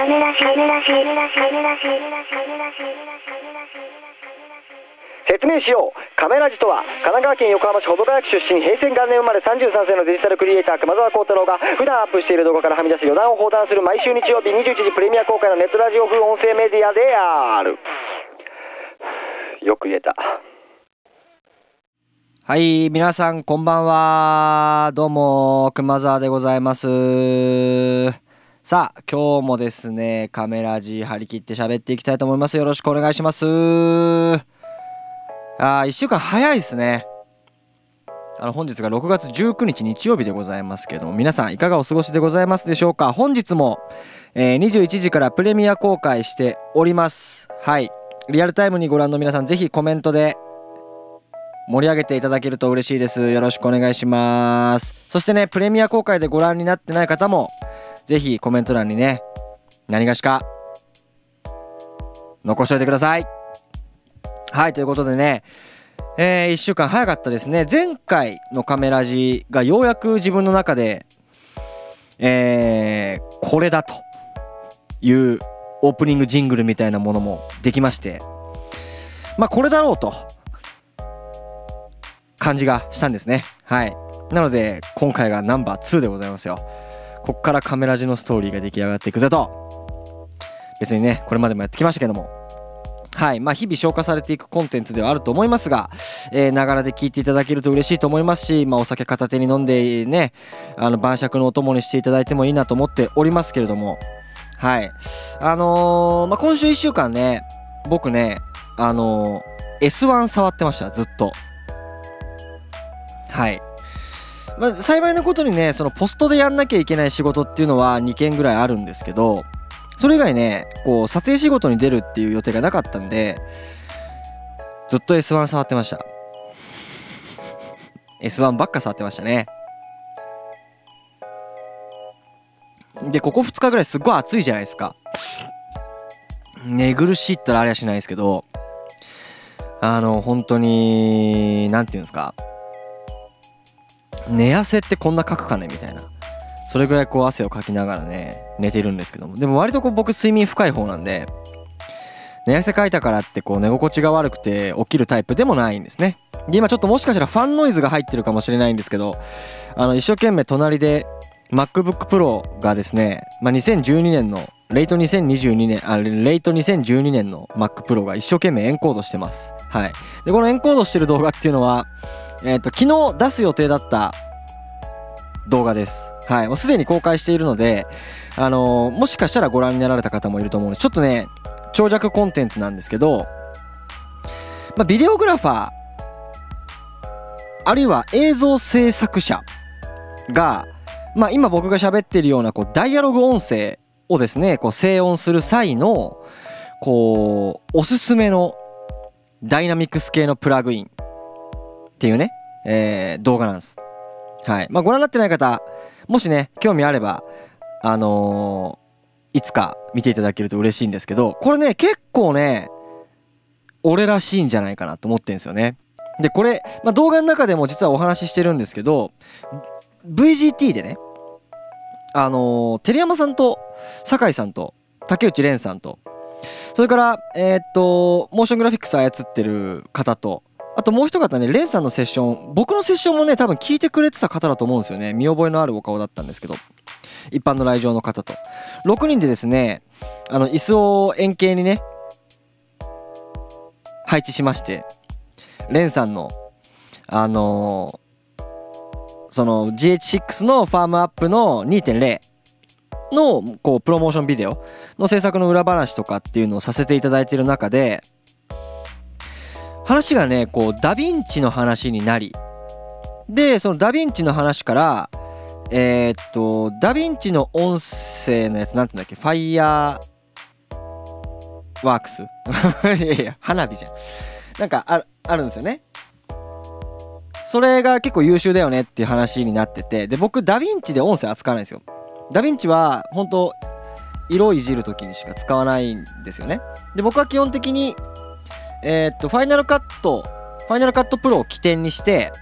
説明しよう。カメラジとは神奈川県横浜市保土ヶ谷区出身、平成元年生まれ33歳のデジタルクリエイター熊澤幸太郎が普段アップしている動画からはみ出し余談を放談する毎週日曜日21時プレミア公開のネットラジオ風音声メディアである。よく言えた。はい、皆さんこんばんは。どうも熊澤でございます。さあ今日もですねカメラジ張り切って喋っていきたいと思います。よろしくお願いします。1週間早いですね。本日が6月19日日曜日でございますけども、皆さんいかがお過ごしでございますでしょうか。本日も、21時からプレミア公開しております。はい、リアルタイムにご覧の皆さん、ぜひコメントで盛り上げていただけると嬉しいです。よろしくお願いします。そしてね、プレミア公開でご覧になってない方もぜひコメント欄にね、何がしか残しておいてください。はい、ということでね、1週間早かったですね。前回のカメラジがようやく自分の中で、これだというオープニングジングルみたいなものもできまして、まあこれだろうと感じがしたんですね。はい。なので今回がナンバー2でございますよ。こっからカメラジのストーリーが出来上がっていくぜと。別にね、これまでもやってきましたけども。はい、まあ日々消化されていくコンテンツではあると思いますが、ながらで聞いていただけると嬉しいと思いますし、まあ、お酒片手に飲んでね、晩酌のお供にしていただいてもいいなと思っておりますけれども、はい、まあ、今週1週間ね、僕ね、S1 触ってました、ずっと。はい。まあ、幸いなことにね、そのポストでやんなきゃいけない仕事っていうのは2件ぐらいあるんですけど、それ以外ね、こう撮影仕事に出るっていう予定がなかったんで、ずっと S1 触ってました。S1 ばっか触ってましたね。で、ここ2日ぐらいすっごい暑いじゃないですか。寝苦しいったらありゃしないですけど、本当に、なんていうんですか。寝汗ってこんなかくかねみたいな。それぐらいこう汗をかきながらね、寝てるんですけども、でも割とこう僕睡眠深い方なんで、寝汗かいたからってこう寝心地が悪くて起きるタイプでもないんですね。で、今ちょっともしかしたらファンノイズが入ってるかもしれないんですけど、一生懸命隣で MacBook Pro がですね、まあ、2012年のレイト2012年の Mac Pro が一生懸命エンコードしてます。はい。で、このエンコードしてる動画っていうのは、昨日出す予定だった動画です。はい。もうすでに公開しているので、もしかしたらご覧になられた方もいると思うので、ちょっとね、長尺コンテンツなんですけど、まあ、ビデオグラファー、あるいは映像制作者が、まあ、今僕が喋っているような、こう、ダイアログ音声をですね、こう、静音する際の、こう、おすすめのダイナミクス系のプラグインっていうね、動画なんです。はい。まあ、ご覧になってない方、もしね、興味あれば、いつか見ていただけると嬉しいんですけど、これね、結構ね、俺らしいんじゃないかなと思ってるんですよね。で、これ、まあ、動画の中でも実はお話ししてるんですけど、VGT でね、照山さんと、酒井さんと、竹内蓮さんと、それから、モーショングラフィックス操ってる方と、あともう一方ね、レンさんのセッション、僕のセッションもね、多分聞いてくれてた方だと思うんですよね。見覚えのあるお顔だったんですけど、一般の来場の方と。6人でですね、椅子を円形にね、配置しまして、レンさんの、その GH6 のファームアップの 2.0 の、こう、プロモーションビデオの制作の裏話とかっていうのをさせていただいている中で、話がね、こうダ・ヴィンチの話になり、でそのダ・ヴィンチの話から、ダ・ヴィンチの音声のやつ、なんていうんだっけ、ファイヤーワークスいやいや花火じゃん、なんかあるんですよね。それが結構優秀だよねっていう話になってて、で僕ダ・ヴィンチで音声扱わないんですよ。ダ・ヴィンチは本当色をいじる時にしか使わないんですよね。で僕は基本的にファイナルカットプロを起点にして、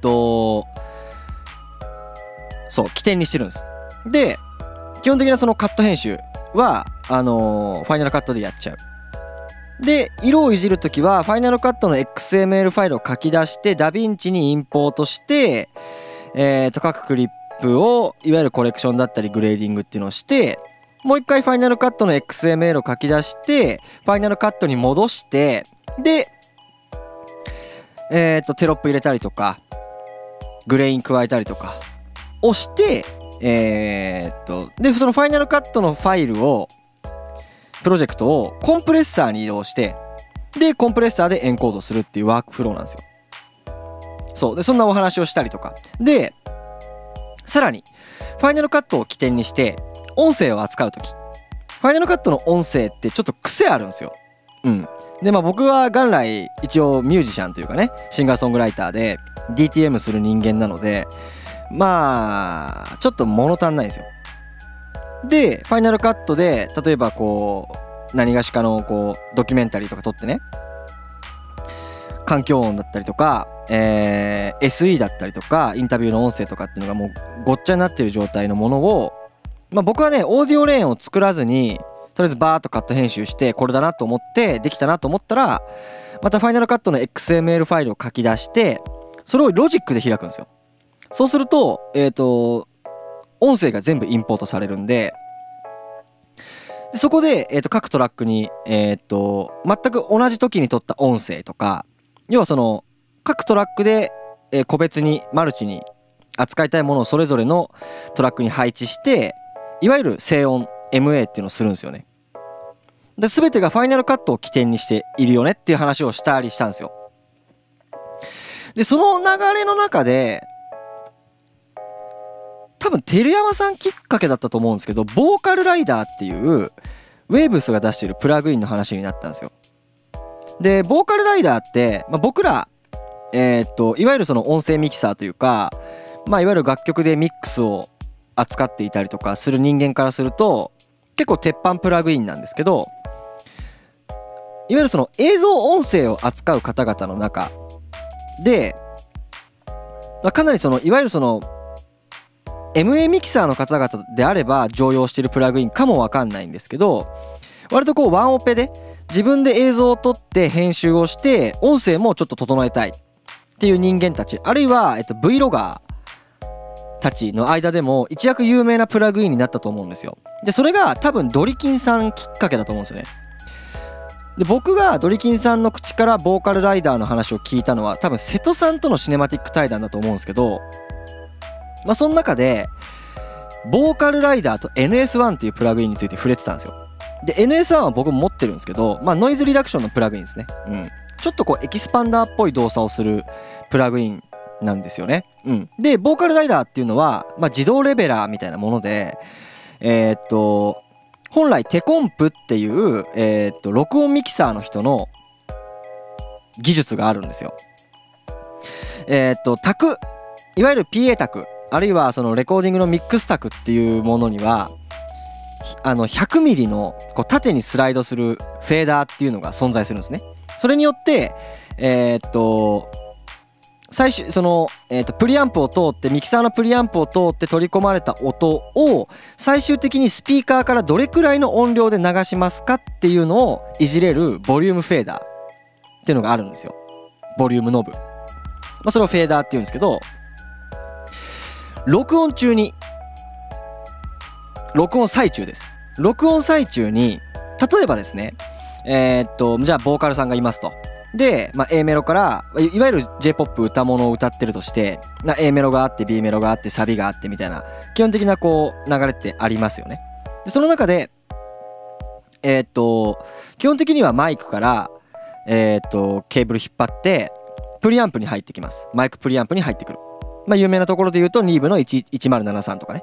そう、起点にしてるんです。で、基本的なそのカット編集はファイナルカットでやっちゃう。で、色をいじるときはファイナルカットの XML ファイルを書き出してダヴィンチにインポートして、各クリップをいわゆるコレクションだったりグレーディングっていうのをして、もう一回ファイナルカットの XML を書き出してファイナルカットに戻して、でテロップ入れたりとかグレイン加えたりとかをしてでそのファイナルカットのファイルをプロジェクトをコンプレッサーに移動して、でコンプレッサーでエンコードするっていうワークフローなんですよ。そうで、そんなお話をしたりとかで、さらにファイナルカットを起点にして音声を扱う時、ファイナルカットの音声ってちょっと癖あるんですよ。うん、でまあ僕は元来一応ミュージシャンというかね、シンガーソングライターで DTM する人間なので、まあちょっと物足んないんですよ。でファイナルカットで例えばこう何がしかのこうドキュメンタリーとか撮ってね、環境音だったりとか、SE だったりとかインタビューの音声とかっていうのがもうごっちゃになってる状態のものを、まあ、僕はねオーディオレーンを作らずにとりあえずバーッとカット編集してこれだなと思ってできたなと思ったら、またファイナルカットの XML ファイルを書き出してそれをロジックで開くんですよ。そうすると音声が全部インポートされるんで、そこで、各トラックに、全く同じ時に撮った音声とか、要はその各トラックで、個別にマルチに扱いたいものをそれぞれのトラックに配置していわゆる静音 MA っていうのをするんですよね。で全てがファイナルカットを起点にしているよねっていう話をしたりしたんですよ。でその流れの中で多分照山さんきっかけだったと思うんですけど、ボーカルライダーっていうウェーブスが出しているプラグインの話になったんですよ。でボーカルライダーって、まあ、僕らいわゆるその音声ミキサーというか、まあ、いわゆる楽曲でミックスを扱っていたりとかする人間からすると結構鉄板プラグインなんですけど、いわゆるその映像音声を扱う方々の中で、まあ、かなりそのいわゆるそのMA ミキサーの方々であれば常用しているプラグインかもわかんないんですけど、割とこうワンオペで自分で映像を撮って編集をして音声もちょっと整えたいっていう人間たち、あるいはVlogger たちの間でも一躍有名なプラグインになったと思うんですよ。でそれが多分ドリキンさんきっかけだと思うんですよね。で僕がドリキンさんの口からボーカルライダーの話を聞いたのは多分瀬戸さんとのシネマティック対談だと思うんですけど、まあその中でボーカルライダーと NS1 っていうプラグインについて触れてたんですよ。で NS1 は僕も持ってるんですけど、まあノイズリダクションのプラグインですね。うん、ちょっとこうエキスパンダーっぽい動作をするプラグインなんですよね。うん、でボーカルライダーっていうのは、まあ、自動レベラーみたいなもので本来テコンプっていう、録音ミキサーの人の技術があるんですよ。卓いわゆる PA 卓、あるいはそのレコーディングのミックス卓っていうものには100ミリのこう縦にスライドするフェーダーっていうのが存在するんですね。それによって最終そのプリアンプを通ってミキサーのプリアンプを通って取り込まれた音を最終的にスピーカーからどれくらいの音量で流しますかっていうのをいじれるボリュームフェーダーっていうのがあるんですよ。ボリュームノブ、まあ、それをフェーダーっていうんですけど、録音中に、録音最中です。録音最中に、例えばですね、じゃあボーカルさんがいますと。で、まあ、A メロから、いわゆる J-POP 歌物を歌ってるとして、A メロがあって、B メロがあって、サビがあってみたいな、基本的なこう、流れってありますよね。でその中で、基本的にはマイクから、ケーブル引っ張って、プリアンプに入ってきます。マイクプリアンプに入ってくる。まあ有名なところで言うと2部の1073とかね、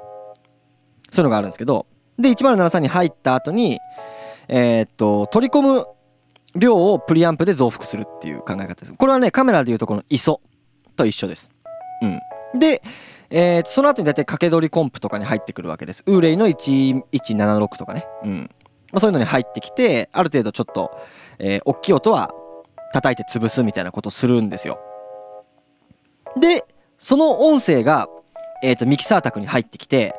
そういうのがあるんですけど、で1073に入った後に取り込む量をプリアンプで増幅するっていう考え方です。これはねカメラでいうとこの ISO と一緒です。うん、で、その後に大体掛け取りコンプとかに入ってくるわけです。ウーレイの1176とかね、うんまあ、そういうのに入ってきてある程度ちょっと、大きい音は叩いて潰すみたいなことをするんですよ。でその音声が、ミキサー卓に入ってきて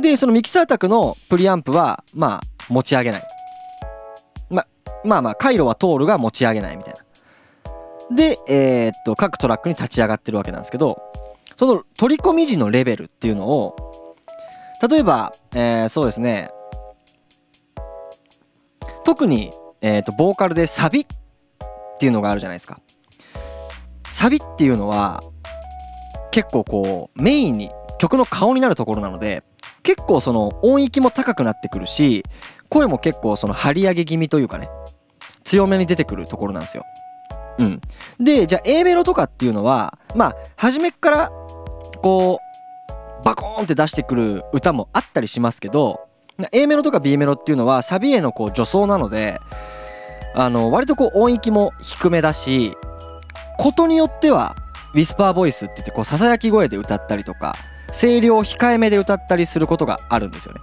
でそのミキサー卓のプリアンプはまあ持ち上げない、まあ回路は通るが持ち上げないみたいなで、各トラックに立ち上がってるわけなんですけど、その取り込み時のレベルっていうのを例えば、そうですね、特に、ボーカルでサビっていうのがあるじゃないですか。サビっていうのは結構こうメインに曲の顔になるところなので、結構その音域も高くなってくるし、声も結構その張り上げ気味というかね、強めに出てくるところなんですよ。うん、でじゃあ A メロとかっていうのはまあ初めからこうバコーンって出してくる歌もあったりしますけど、 A メロとか B メロっていうのはサビへのこう助走なので、割とこう音域も低めだし、ことによってはウィスパーボイスって言ってこうささやき声で歌ったりとか声量控えめで歌ったりすることがあるんですよね。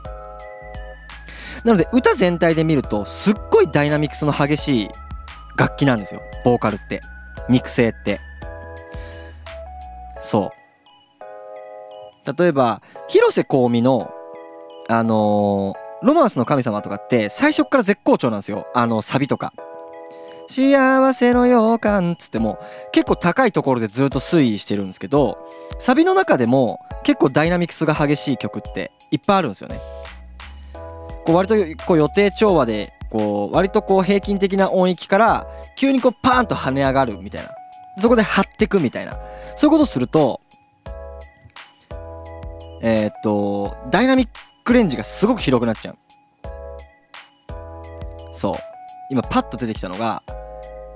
なので歌全体で見るとすっごいダイナミクスの激しい楽器なんですよ、ボーカルって。肉声って。そう例えば広瀬香美のロマンスの神様とかって最初から絶好調なんですよ。サビとか幸せの予感つっても結構高いところでずっと推移してるんですけど、サビの中でも結構ダイナミクスが激しい曲っていっぱいあるんですよね。こう割とこう予定調和でこう割とこう平均的な音域から急にこうパーンと跳ね上がるみたいな、そこで張ってくみたいな、そういうことするとダイナミックレンジがすごく広くなっちゃう。そう今パッと出てきたのが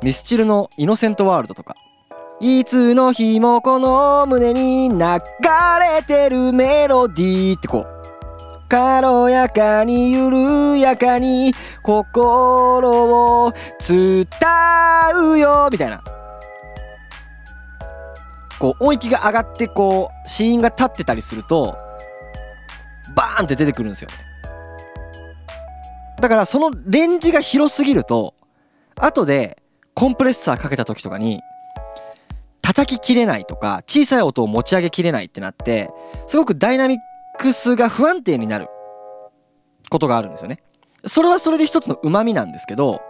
ミスチルの「イノセントワールド」とか「いつの日もこの胸に流れてるメロディー」ってこう軽やかに緩やかに心を伝うよみたいな、こう音域が上がってこう子音が立ってたりするとバーンって出てくるんですよね。だからそのレンジが広すぎると後でコンプレッサーかけた時とかに叩ききれないとか小さい音を持ち上げきれないってなって、すごくダイナミックが不安定になることがあるんですよね。それはそれで一つのうまみなんですけど、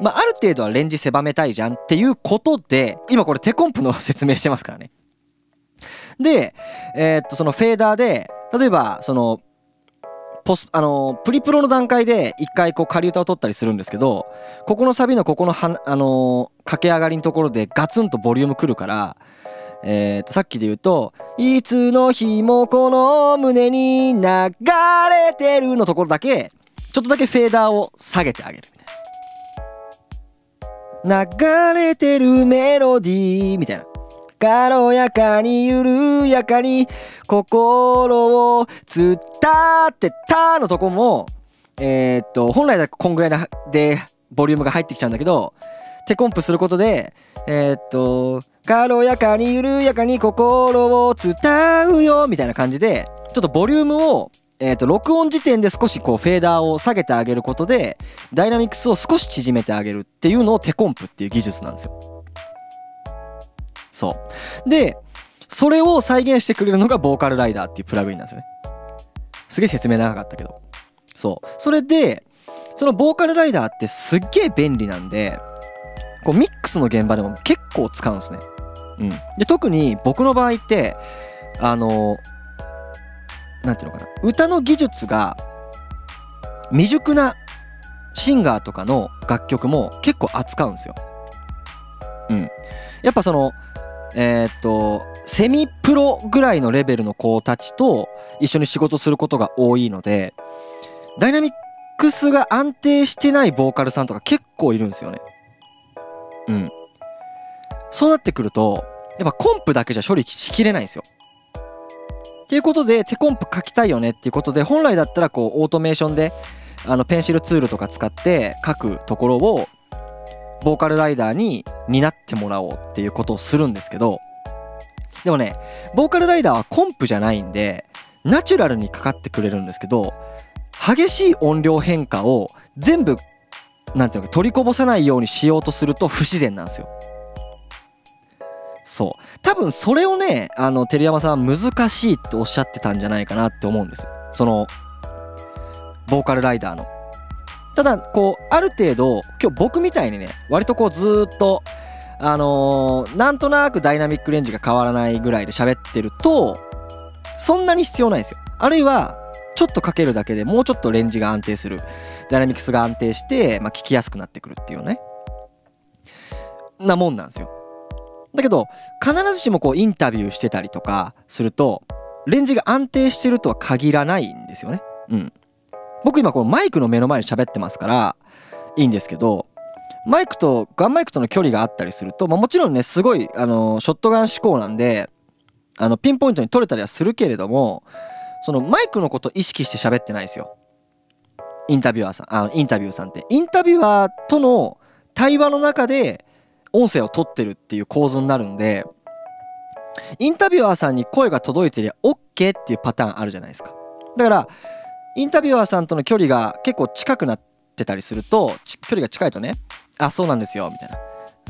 まあ、ある程度はレンジ狭めたいじゃんっていうことで、今これ手コンプの説明してますからね。で、そのフェーダーで例えばそのプリプロの段階で一回こう仮歌を取ったりするんですけど、ここのサビのここの駆け上がりのところでガツンとボリュームくるから、さっきで言うと「いつの日もこの胸に流れてる」のところだけちょっとだけフェーダーを下げてあげるみたいな、流れてるメロディーみたいな、軽やかに緩やかに心を伝ってたのとこも、本来だとこんぐらいでボリュームが入ってきちゃうんだけど、手コンプすることで軽やかに緩やかに心を伝うよみたいな感じで、ちょっとボリュームを録音時点で少しこうフェーダーを下げてあげることでダイナミクスを少し縮めてあげるっていうのを手コンプっていう技術なんですよ。そうでそれを再現してくれるのがボーカルライダーっていうプラグインなんですよね。すげえ説明長かったけど、そうそれでそのボーカルライダーってすっげえ便利なんで、こうミックスの現場でも結構使うんですね。うん、で特に僕の場合ってなんていうのかな、歌の技術が未熟なシンガーとかの楽曲も結構扱うんですよ。うん、やっぱそのセミプロぐらいのレベルの子たちと一緒に仕事することが多いので、ダイナミックスが安定してないボーカルさんとか結構いるんですよね。うん、そうなってくるとやっぱコンプだけじゃ処理しきれないんですよ。っていうことで手コンプ書きたいよねっていうことで、本来だったらこうオートメーションでペンシルツールとか使って書くところをボーカルライダーに担ってもらおうっていうことをするんですけど、でもねボーカルライダーはコンプじゃないんでナチュラルにかかってくれるんですけど、激しい音量変化を全部なんていうのか取りこぼさないようにしようとすると不自然なんですよ。そう多分それをね照山さんは難しいっておっしゃってたんじゃないかなって思うんです。そのボーカルライダーの。ただこうある程度今日僕みたいにね割とこうずーっとなんとなくダイナミックレンジが変わらないぐらいで喋ってるとそんなに必要ないんですよ。あるいはちょっとかけるだけでもうちょっとレンジが安定する、ダイナミクスが安定して、まあ、聞きやすくなってくるっていうねなもんなんですよ。だけど必ずしもこうインタビューしてたりとかするとレンジが安定してるとは限らないんですよね。うん、僕今このマイクの目の前に喋ってますからいいんですけど、マイクとガンマイクとの距離があったりすると、まあ、もちろんねすごいショットガン指向なんでピンポイントに取れたりはするけれども、そのマイクのこと意識して喋ってないですよ。インタビューさんってインタビュアーとの対話の中で音声を取ってるっていう構図になるんで、インタビュアーさんに声が届いてりゃ OK っていうパターンあるじゃないですか。だからインタビュアーさんとの距離が結構近くなってたりすると、距離が近いとね、あ、そうなんですよみたい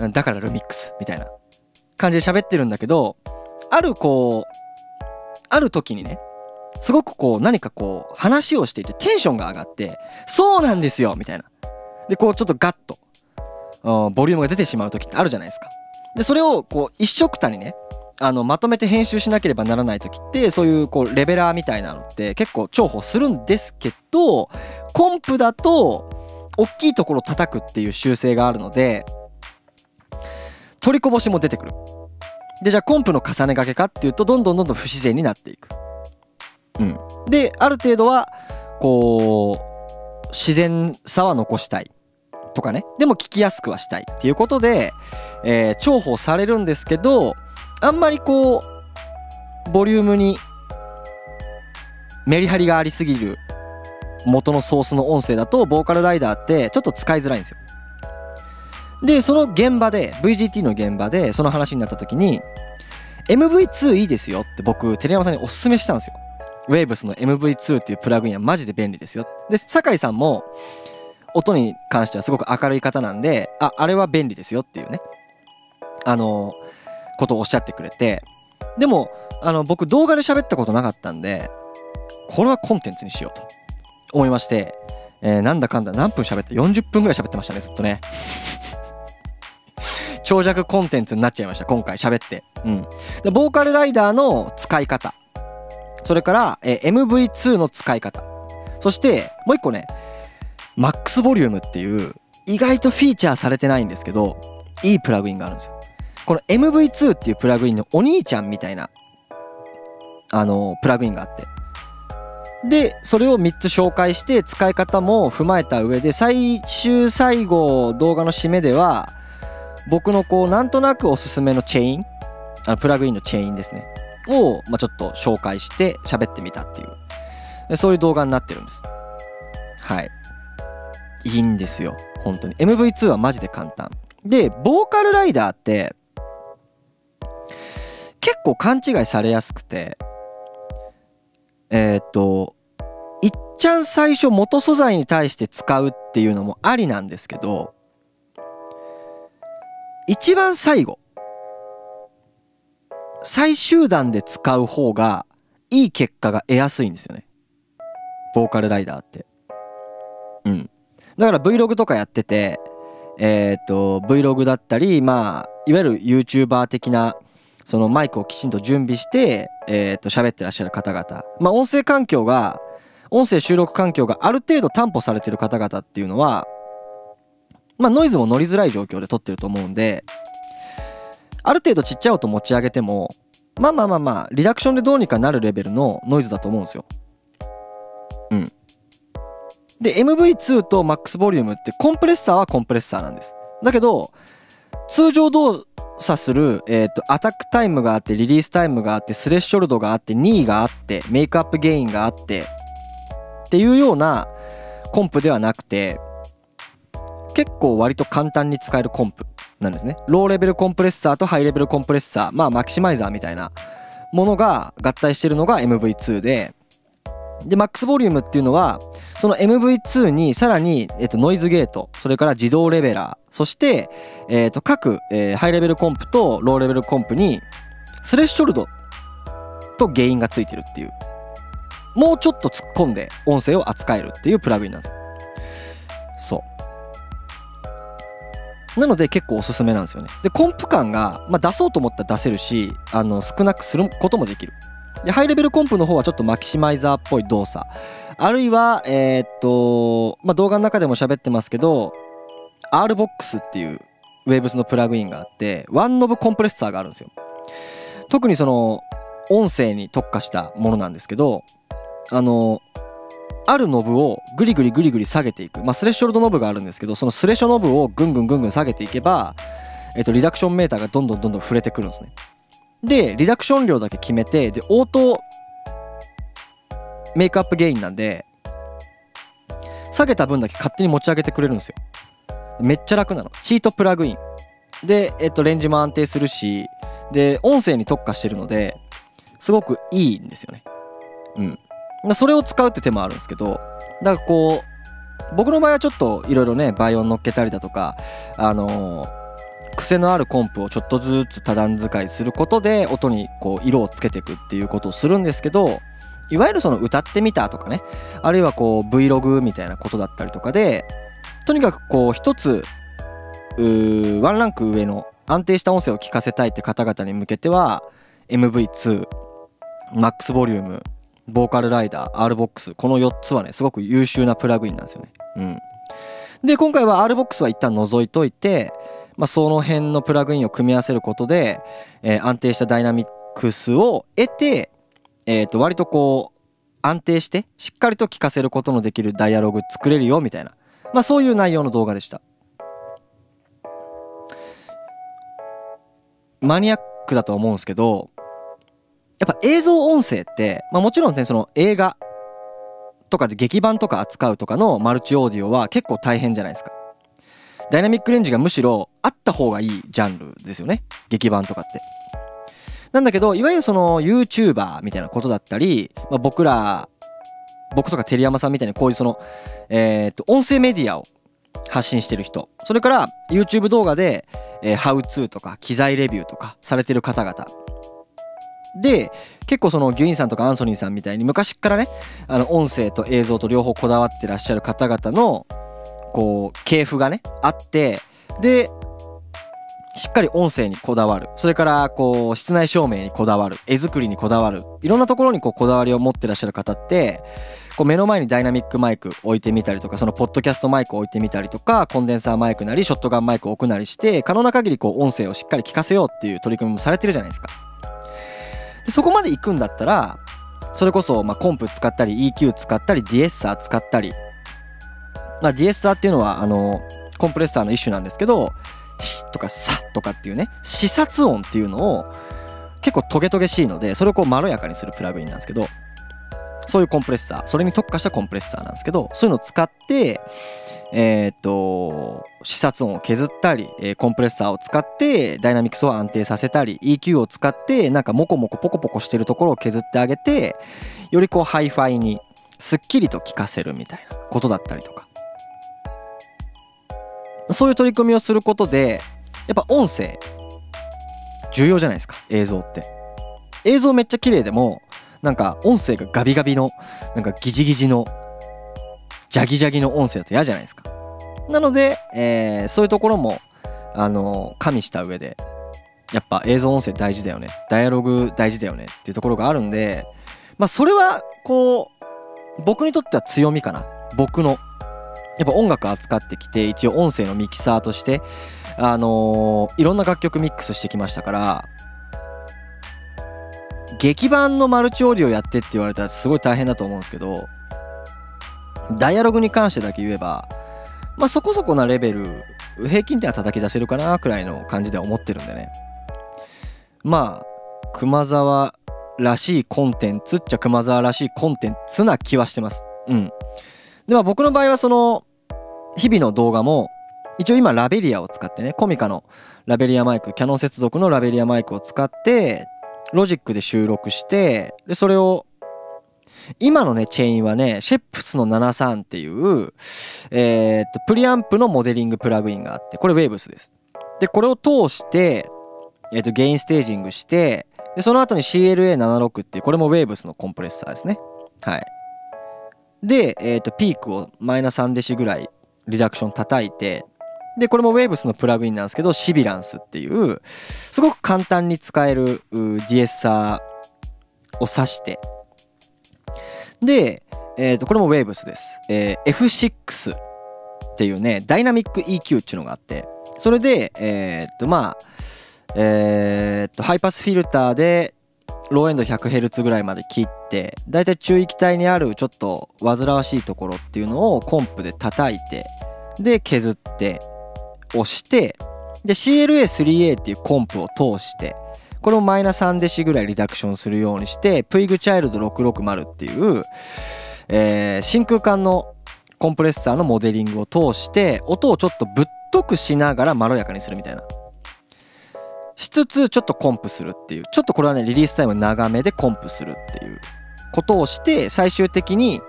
な、だからルミックスみたいな感じで喋ってるんだけど、ある時にねすごくこう何かこう話をしていてテンションが上がって「そうなんですよ」みたいな。でこうちょっとガッとボリュームが出てしまう時ってあるじゃないですか。でそれをこう一緒くたにねまとめて編集しなければならない時って、そういうこうレベラーみたいなのって結構重宝するんですけど、コンプだと大きいところを叩くっていう習性があるので取りこぼしも出てくる。でじゃあコンプの重ね掛けかっていうとどんどん不自然になっていく。うん、である程度はこう自然さは残したいとかね、でも聞きやすくはしたいっていうことで、重宝されるんですけど、あんまりこうボリュームにメリハリがありすぎる元のソースの音声だとボーカルライダーってちょっと使いづらいんですよ。でその現場で VGT の現場でその話になった時に MV2 いいですよって僕照山さんにおすすめしたんですよ。ウェーブスの MV2 っていうプラグインはマジで便利ですよ。で酒井さんも音に関してはすごく明るい方なんで、あれは便利ですよっていうねことをおっしゃってくれて、でも僕動画で喋ったことなかったんでこれはコンテンツにしようと思いまして、なんだかんだ何分喋って40分ぐらい喋ってましたねずっとね長尺コンテンツになっちゃいました今回喋って、うん、でボーカルライダーの使い方、それから、MV2 の使い方、そしてもう一個ねマックスボリュームっていう意外とフィーチャーされてないんですけどいいプラグインがあるんですよ。この MV2 っていうプラグインのお兄ちゃんみたいなプラグインがあって、でそれを3つ紹介して使い方も踏まえた上で最後動画の締めでは僕のこうなんとなくおすすめのチェインプラグインのチェインですねを、まあ、ちょっと紹介して喋ってみたっていうそういう動画になってるんです。はいいいんですよ本当に MV2 はマジで簡単で、ボーカルライダーって結構勘違いされやすくていっちゃん最初元素材に対して使うっていうのもありなんですけど、一番最後最終段で使う方がいい結果が得やすいんですよねボーカルライダーって。うんだから Vlog とかやっててVlog だったり、まあいわゆる YouTuber 的なそのマイクをきちんと準備して喋ってらっしゃる方々、まあ音声収録環境がある程度担保されてる方々っていうのはまあノイズも乗りづらい状況で撮ってると思うんで、ある程度ちっちゃい音持ち上げてもまあリダクションでどうにかなるレベルのノイズだと思うんですよ。うんで MV2 と MAX ボリュームってコンプレッサーはコンプレッサーなんです。だけど通常動作する、アタックタイムがあってリリースタイムがあってスレッショルドがあって2があってメイクアップゲインがあってっていうようなコンプではなくて結構割と簡単に使えるコンプなんですね。ローレベルコンプレッサーとハイレベルコンプレッサー、まあマキシマイザーみたいなものが合体してるのが MV2 でマックスボリュームっていうのはその MV2 にさらに、ノイズゲート、それから自動レベラー、そして、各、ハイレベルコンプとローレベルコンプにスレッショルドとゲインがついてるっていうもうちょっと突っ込んで音声を扱えるっていうプラグインなんです。そう。なので結構おすすめなんですよね。で、コンプ感が、まあ、出そうと思ったら出せるし、少なくすることもできる。で、ハイレベルコンプの方はちょっとマキシマイザーっぽい動作。あるいは、まあ、動画の中でも喋ってますけど、RBOX っていう Waves のプラグインがあって、ワンノブコンプレッサーがあるんですよ。特にその、音声に特化したものなんですけど、あるノブをグリグリグリグリ下げていく、まあ、スレッショルドノブがあるんですけど、そのスレッショノブをぐんぐんぐんぐん下げていけば、リダクションメーターがどんどんどんどん触れてくるんですね。で、リダクション量だけ決めて、で、オートメイクアップゲインなんで、下げた分だけ勝手に持ち上げてくれるんですよ。めっちゃ楽なの。チートプラグイン。で、レンジも安定するし、で、音声に特化してるので、すごくいいんですよね。うん。それを使うって手もあるんですけど、だからこう、僕の場合はちょっといろいろね、倍音乗っけたりだとか、癖のあるコンプをちょっとずつ多段使いすることで、音にこう、色をつけていくっていうことをするんですけど、いわゆるその歌ってみたとかね、あるいはこう Vlog みたいなことだったりとかで、とにかくこう一つワンランク上の安定した音声を聞かせたいって方々に向けては MV2、MAX ボリューム、ボーカルライダー、RBOX、 この4つはねすごく優秀なプラグインなんですよね。うん、で今回は RBOX は一旦除いといて、まあ、その辺のプラグインを組み合わせることで、安定したダイナミックスを得て、割とこう安定してしっかりと聞かせることのできるダイアログ作れるよみたいな、まあ、そういう内容の動画でした。マニアックだとは思うんですけど、やっぱ映像音声って、まあ、もちろんねその映画とかで劇版とか扱うとかのマルチオーディオは結構大変じゃないですか。ダイナミックレンジがむしろあった方がいいジャンルですよね、劇版とかって。なんだけどいわゆるその YouTuber みたいなことだったり、まあ、僕とか照山さんみたいにこういうその、音声メディアを発信してる人、それから YouTube 動画でハウツーとか機材レビューとかされてる方々で、結構そのギュインさんとかアンソニーさんみたいに昔っからね音声と映像と両方こだわってらっしゃる方々のこう系譜がねあって、でしっかり音声にこだわる、それからこう室内照明にこだわる、絵作りにこだわる、いろんなところにこうこだわりを持ってらっしゃる方って、こう目の前にダイナミックマイク置いてみたりとか、そのポッドキャストマイク置いてみたりとか、コンデンサーマイクなりショットガンマイク置くなりして、可能な限りこう音声をしっかり聞かせようっていう取り組みもされてるじゃないですか。でそこまで行くんだったら、それこそまあコンプ使ったり EQ 使ったりディエッサー使ったり、まあディエッサーっていうのはコンプレッサーの一種なんですけど、シッとかサッとかっていうね視察音っていうのを結構トゲトゲしいので、それをこうまろやかにするプラグインなんですけど、そういうコンプレッサー、それに特化したコンプレッサーなんですけど、そういうのを使って視察音を削ったり、コンプレッサーを使ってダイナミクスを安定させたり、 EQ を使ってなんかモコモコポコポコしてるところを削ってあげて、よりこうハイファイにすっきりと聞かせるみたいなことだったりとか、そういう取り組みをすることで、やっぱ音声重要じゃないですか。映像って、映像めっちゃ綺麗でもなんか音声がガビガビのなんかギジギジのジャギジャギの音声だと嫌じゃないですか。なので、そういうところも加味した上で、やっぱ映像音声大事だよね、ダイアログ大事だよねっていうところがあるんで、まあそれはこう僕にとっては強みかな。僕のやっぱ音楽扱ってきて、一応音声のミキサーとしていろんな楽曲ミックスしてきましたから、劇版のマルチオーディオやってって言われたらすごい大変だと思うんですけど、ダイアログに関してだけ言えば、まあそこそこなレベル、平均点は叩き出せるかなくらいの感じでは思ってるんでね、まあ熊沢らしいコンテンツっちゃ熊沢らしいコンテンツな気はしてます。うん。では僕の場合はその日々の動画も一応今ラベリアを使ってね、コミカのラベリアマイク、キャノン接続のラベリアマイクを使ってロジックで収録して、でそれを今のねチェインはねシェプスの73っていうプリアンプのモデリングプラグインがあって、これウェーブスです。でこれを通してゲインステージングして、でその後に CLA76 っていう、これもウェーブスのコンプレッサーですね。はい。で、ピークをマイナス3デシぐらいリダクション叩いて、で、これも Waves のプラグインなんですけど、シビランスっていう、すごく簡単に使えるディエッサーを挿して、で、これも Waves です。F6 っていうね、ダイナミック EQ っていうのがあって、それで、ハイパスフィルターで、ローエンド 100Hz ぐらいまで切って、だいたい中域帯にあるちょっと煩わしいところっていうのをコンプで叩いて、で、削って、押して、で、CLA3A っていうコンプを通して、これをマイナス3デシぐらいリダクションするようにして、プイグチャイルド660っていう、真空管のコンプレッサーのモデリングを通して、音をちょっとぶっとくしながらまろやかにするみたいな。しつつ、ちょっとコンプするっていう。ちょっとこれはね、リリースタイム長めでコンプするっていうことをして、最終的に、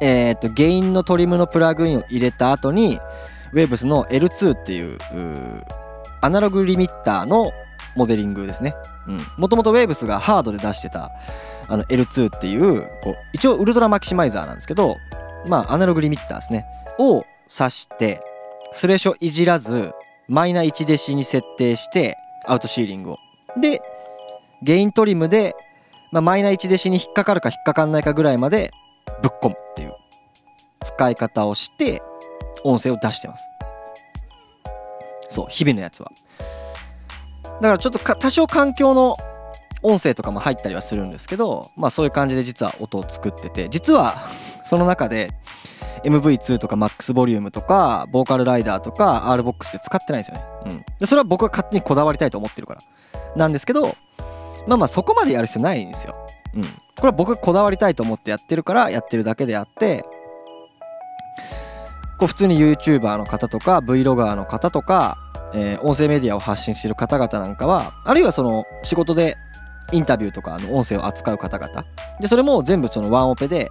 ゲインのトリムのプラグインを入れた後に、Waves の L2 っていう、アナログリミッターのモデリングですね。うん。もともと Waves がハードで出してた、あの L2 っていう、こう、一応ウルトラマキシマイザーなんですけど、まあ、アナログリミッターですね。を挿して、スレショいじらず、マイナ1デシに設定してアウトシーリングを。で、ゲイントリムで、まあ、マイナ1デシに引っかかるか引っかかんないかぐらいまでぶっ込むっていう使い方をして音声を出してます。そう、日々のやつは。だからちょっと多少環境の音声とかも入ったりはするんですけど、まあそういう感じで実は音を作ってて、実はその中でMV2 とか MAX ボリュームとかボーカルライダーとか RBOX って使ってないんですよね。うん。それは僕は勝手にこだわりたいと思ってるからなんですけど、まあまあそこまでやる必要ないんですよ。うん。これは僕がこだわりたいと思ってやってるからやってるだけであって、こう普通に YouTuber の方とか Vlogger の方とか、音声メディアを発信してる方々なんかは、あるいはその仕事でインタビューとかの音声を扱う方々で、それも全部そのワンオペで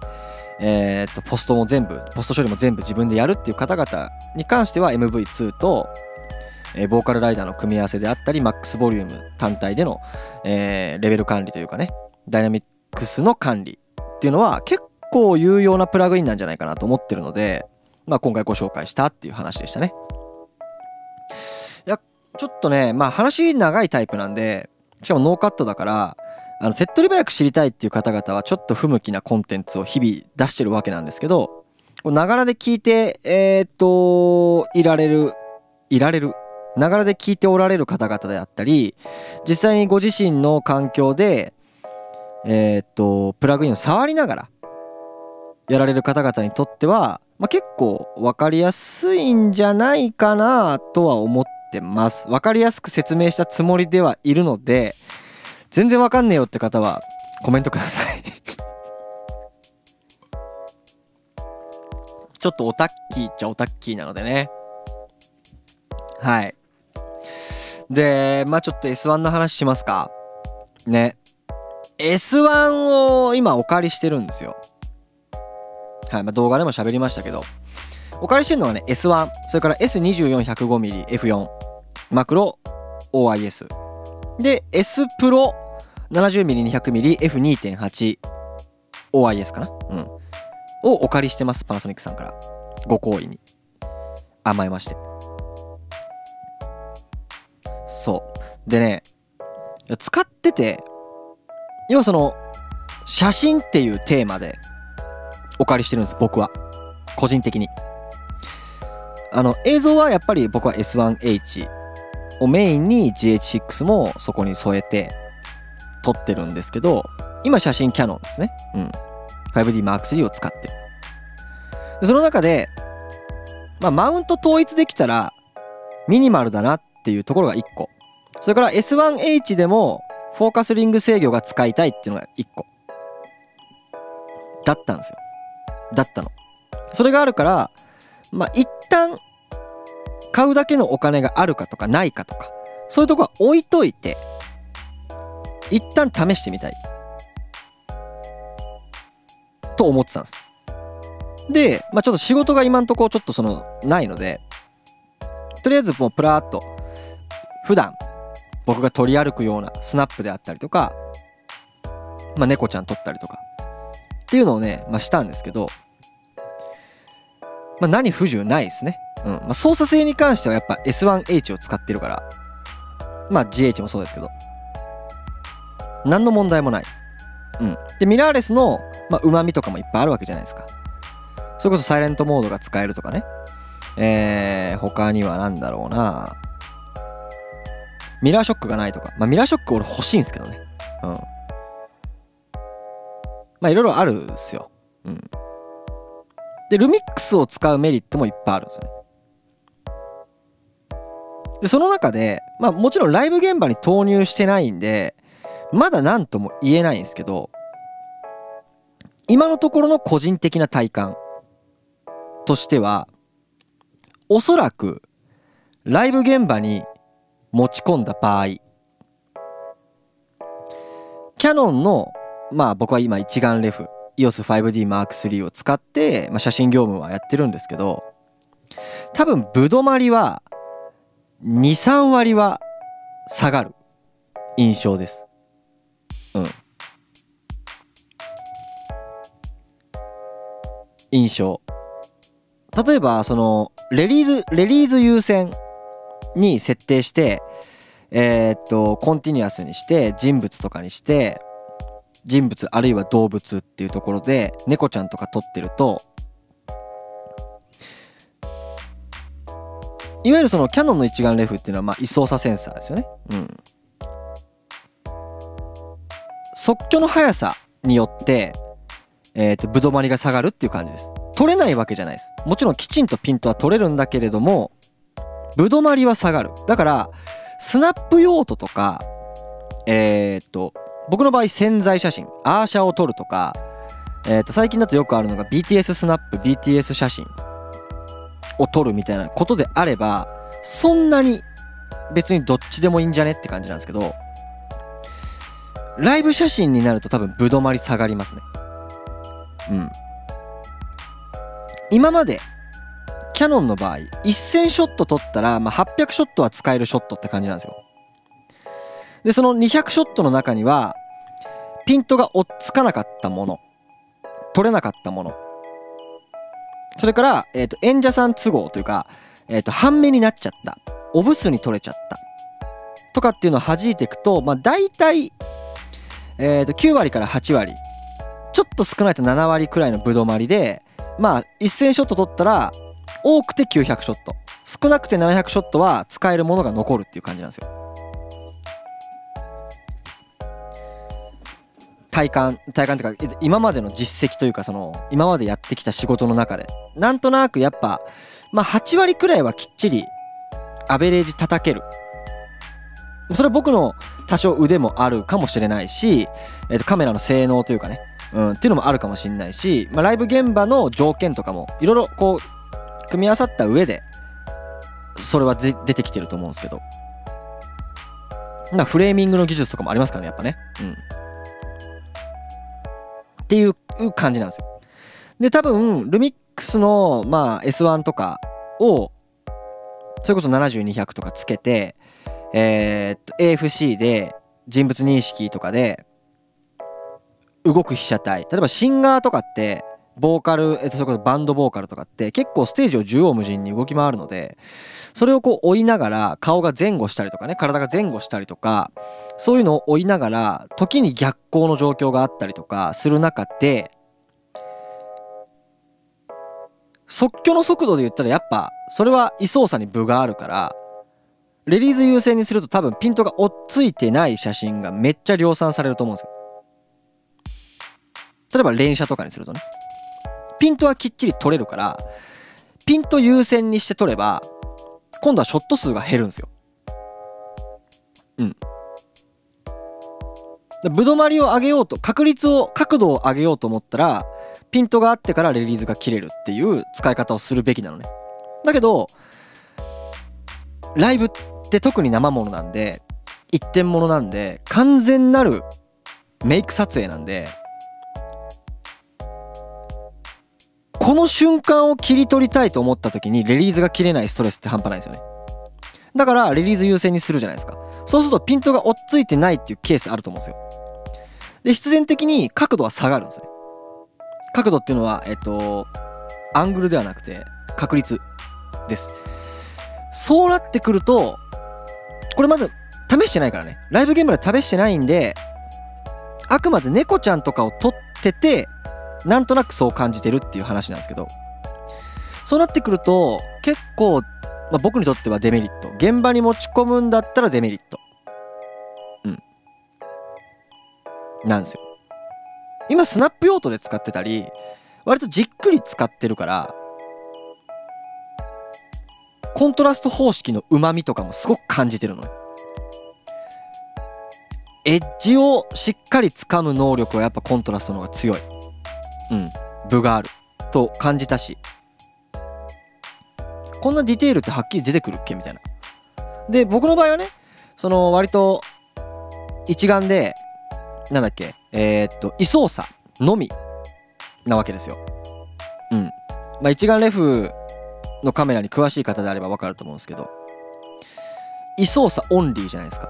ポストも全部、ポスト処理も全部自分でやるっていう方々に関しては MV2 と、ボーカルライダーの組み合わせであったり、MAX ボリューム単体での、レベル管理というかね、ダイナミックスの管理っていうのは結構有用なプラグインなんじゃないかなと思ってるので、まあ今回ご紹介したっていう話でしたね。いや、ちょっとね、まあ話長いタイプなんで、しかもノーカットだから、手っ取り早く知りたいっていう方々はちょっと不向きなコンテンツを日々出してるわけなんですけど、ながらで聞いて、ながらで聞いておられる方々であったり、実際にご自身の環境で、プラグインを触りながらやられる方々にとっては、まあ、結構分かりやすいんじゃないかなとは思ってます。分かりやすく説明したつもりではいるので、全然わかんねえよって方はコメントくださいちょっとオタッキーっちゃオタッキーなのでね。はい。で、まあちょっと S1 の話しますかね。 S1 を今お借りしてるんですよ。はい。まあ、動画でも喋りましたけど、お借りしてるのはね S1、 それから S24-105mmF4 マクロ OIS で S プロ 70mm200mmF2.8 OIS かな、うん、をお借りしてます。パナソニックさんからご好意に甘えまして。そうでね、使ってて、要はその写真っていうテーマでお借りしてるんです。僕は個人的に映像はやっぱり僕は S1Hをメインに GH6 もそこに添えて撮ってるんですけど、今写真キャノンですね。うん。5D Mark III を使ってる。その中で、まあ、マウント統一できたらミニマルだなっていうところが1個。それから S1H でもフォーカスリング制御が使いたいっていうのが1個。だったんですよ。だったの。それがあるから、まあ、一旦、買うだけのお金があるかとかないかとか、そういうとこは置いといて一旦試してみたいと思ってたんです。で、まあ、ちょっと仕事が今んとこちょっとそのないので、とりあえずもうプラーっと普段僕が取り歩くようなスナップであったりとか、まあ、猫ちゃん撮ったりとかっていうのをね、したんですけど、何不自由ないですね。操作性に関してはやっぱ S1H を使ってるから、GH もそうですけど、何の問題もない。で、ミラーレスの旨味とかもいっぱいあるわけじゃないですか。それこそサイレントモードが使えるとかね。他には何だろうな。ミラーショックがないとか。ミラーショック俺欲しいんですけどね。いろいろあるんですよ。で、ルミックスを使うメリットもいっぱいあるんですよね。で、その中で、もちろんライブ現場に投入してないんで、まだ何とも言えないんですけど、今のところの個人的な体感としては、おそらくライブ現場に持ち込んだ場合、キヤノンの僕は今一眼レフ EOS 5D Mark III を使って、写真業務はやってるんですけど、多分ぶどまりは 2,3 割は下がる印象です。印象。例えばそのレリーズ優先に設定してコンティニュアスにして人物とかにして、人物あるいは動物っていうところで猫ちゃんとか撮ってると、いわゆるそのキヤノンの一眼レフっていうのは位操作センサーですよね。即興の速さによってぶどまりが下がるっていう感じです。取れないわけじゃないです。もちろんきちんとピントは取れるんだけれども、ぶどまりは下がる。だから、スナップ用途とか、僕の場合潜在写真、アーシャを撮るとか、最近だとよくあるのが BTS スナップ、BTS 写真を撮るみたいなことであれば、そんなに別にどっちでもいいんじゃねって感じなんですけど、ライブ写真になると多分ぶどまり下がりますね。今までキヤノンの場合1000ショット撮ったら、800ショットは使えるショットって感じなんですよ。でその200ショットの中にはピントが追っつかなかったもの、撮れなかったもの、それから、演者さん都合というか、半目になっちゃった、オブスに撮れちゃったとかっていうのを弾いていくと、大体、9割から8割。ちょっと少ないと7割くらいのぶどまりで、1000ショット取ったら多くて900ショット、少なくて700ショットは使えるものが残るっていう感じなんですよ。体感っていうか今までの実績というか、その今までやってきた仕事の中でなんとなくやっぱ、8割くらいはきっちりアベレージ叩ける。それは僕の多少腕もあるかもしれないし、カメラの性能というかね、っていうのもあるかもしれないし、ライブ現場の条件とかもいろいろこう組み合わさった上でそれは出てきてると思うんですけど、フレーミングの技術とかもありますからね、やっぱね。っていう感じなんですよ。で多分ルミックスのS1 とかをそれこそ70200とかつけて、AFC で人物認識とかで動く被写体、例えばシンガーとかってボーカル、それこそバンドボーカルとかって結構ステージを縦横無尽に動き回るので、それをこう追いながら顔が前後したりとかね、体が前後したりとか、そういうのを追いながら時に逆光の状況があったりとかする中で、即興の速度で言ったらやっぱそれは位操作に分があるから、レリーズ優先にすると多分ピントが追っついてない写真がめっちゃ量産されると思うんですよ。例えば連写とかにするとね、ピントはきっちり取れるから、ピント優先にして取れば今度はショット数が減るんですよ。ぶどまりを上げようと、角度を上げようと思ったらピントがあってからレリーズが切れるっていう使い方をするべきなのね。だけどライブって特に生ものなんで、一点ものなんで、完全なるメイク撮影なんで、この瞬間を切り取りたいと思った時にレリーズが切れないストレスって半端ないですよね。だからレリーズ優先にするじゃないですか。そうするとピントが追っついてないっていうケースあると思うんですよ。で必然的に角度は下がるんですね。角度っていうのはアングルではなくて確率です。そうなってくると、これまず試してないからね、ライブ現場で試してないんで、あくまで猫ちゃんとかを撮っててなんとなくそう感じてるっていう話なんですけど、そうなってくると結構、僕にとってはデメリット、現場に持ち込むんだったらデメリットなんですよ。今スナップ用途で使ってたり、割とじっくり使ってるから、コントラスト方式のうまみとかもすごく感じてるのね。エッジをしっかり掴む能力はやっぱコントラストの方が強い、分があると感じたし、こんなディテールってはっきり出てくるっけみたいな。で、僕の場合はね、その割と一眼でなんだっけ、位操作のみなわけですよ。一眼レフのカメラに詳しい方であれば分かると思うんですけど、位操作オンリーじゃないですか。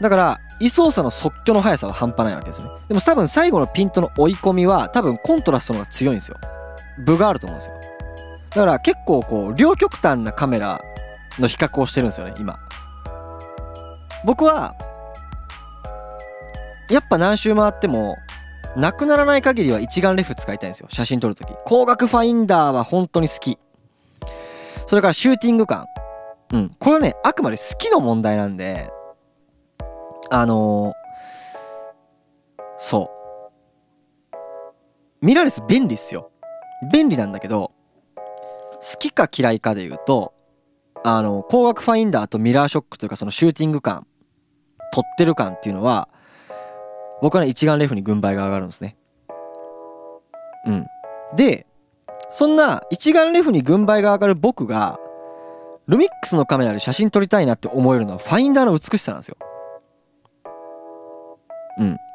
だから位操作の即興の速さは半端ないわけですね。でも多分最後のピントの追い込みは多分コントラストの方が強いんですよ。分があると思うんですよ。だから結構こう両極端なカメラの比較をしてるんですよね今。僕はやっぱ何周回ってもなくならない限りは一眼レフ使いたいんですよ、写真撮るとき。光学ファインダーは本当に好き。それからシューティング感、これはねあくまで好きの問題なんで、ミラーレス便利っすよ。便利なんだけど、好きか嫌いかで言うと、光学ファインダーとミラーショックというか、そのシューティング感、撮ってる感っていうのは僕はね一眼レフに軍配が上がるんですね。で、そんな一眼レフに軍配が上がる僕がルミックスのカメラで写真撮りたいなって思えるのはファインダーの美しさなんですよ。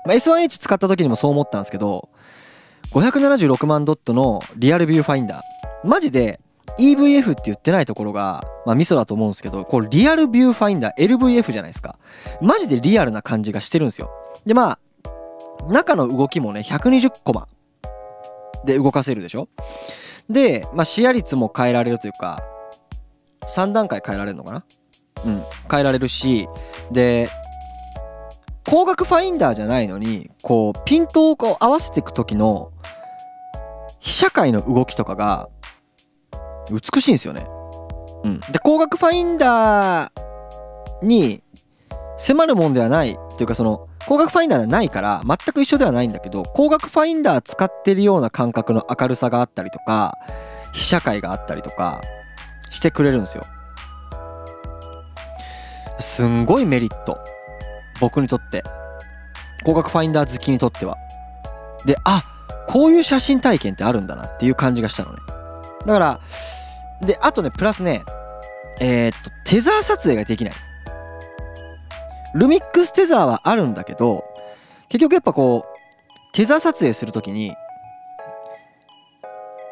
S1H 使った時にもそう思ったんですけど、576万ドットのリアルビューファインダー、マジで EVF って言ってないところが、ミソだと思うんですけど、これリアルビューファインダー LVF じゃないですか。マジでリアルな感じがしてるんですよ。で中の動きもね120コマで動かせるでしょ。で、視野率も変えられるというか、3段階変えられるのかな、変えられるし、で光学ファインダーじゃないのにこうピントを合わせていく時の被写界の動きとかが美しいんですよね。で光学ファインダーに迫るもんではないというか、その光学ファインダーではないから全く一緒ではないんだけど、光学ファインダー使ってるような感覚の明るさがあったりとか、被写界があったりとかしてくれるんですよ。すんごいメリット、僕にとって、光学ファインダー好きにとっては。で、こういう写真体験ってあるんだなっていう感じがしたのね。だからで、あとねプラスね、テザー撮影ができない。ルミックステザーはあるんだけど、結局やっぱこうテザー撮影するときに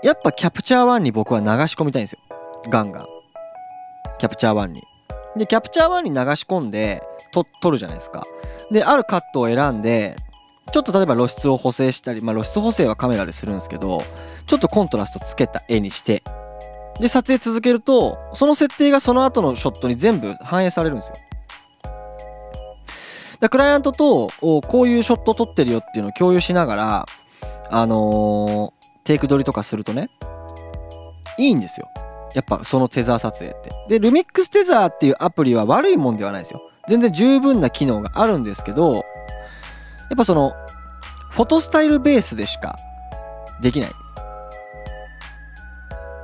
やっぱキャプチャー1に僕は流し込みたいんですよ。ガンガンキャプチャー1に。でキャプチャー1に流し込んで撮るじゃないですか。であるカットを選んで、ちょっと例えば露出を補正したり、露出補正はカメラでするんですけど、ちょっとコントラストつけた絵にして、で撮影続けるとその設定がその後のショットに全部反映されるんですよ。クライアントとこういうショット撮ってるよっていうのを共有しながら、テイク撮りとかするとねいいんですよ、やっぱそのテザー撮影って。でルミックステザーっていうアプリは悪いもんではないですよ。全然十分な機能があるんですけど、やっぱそのフォトスタイルベースでしかできない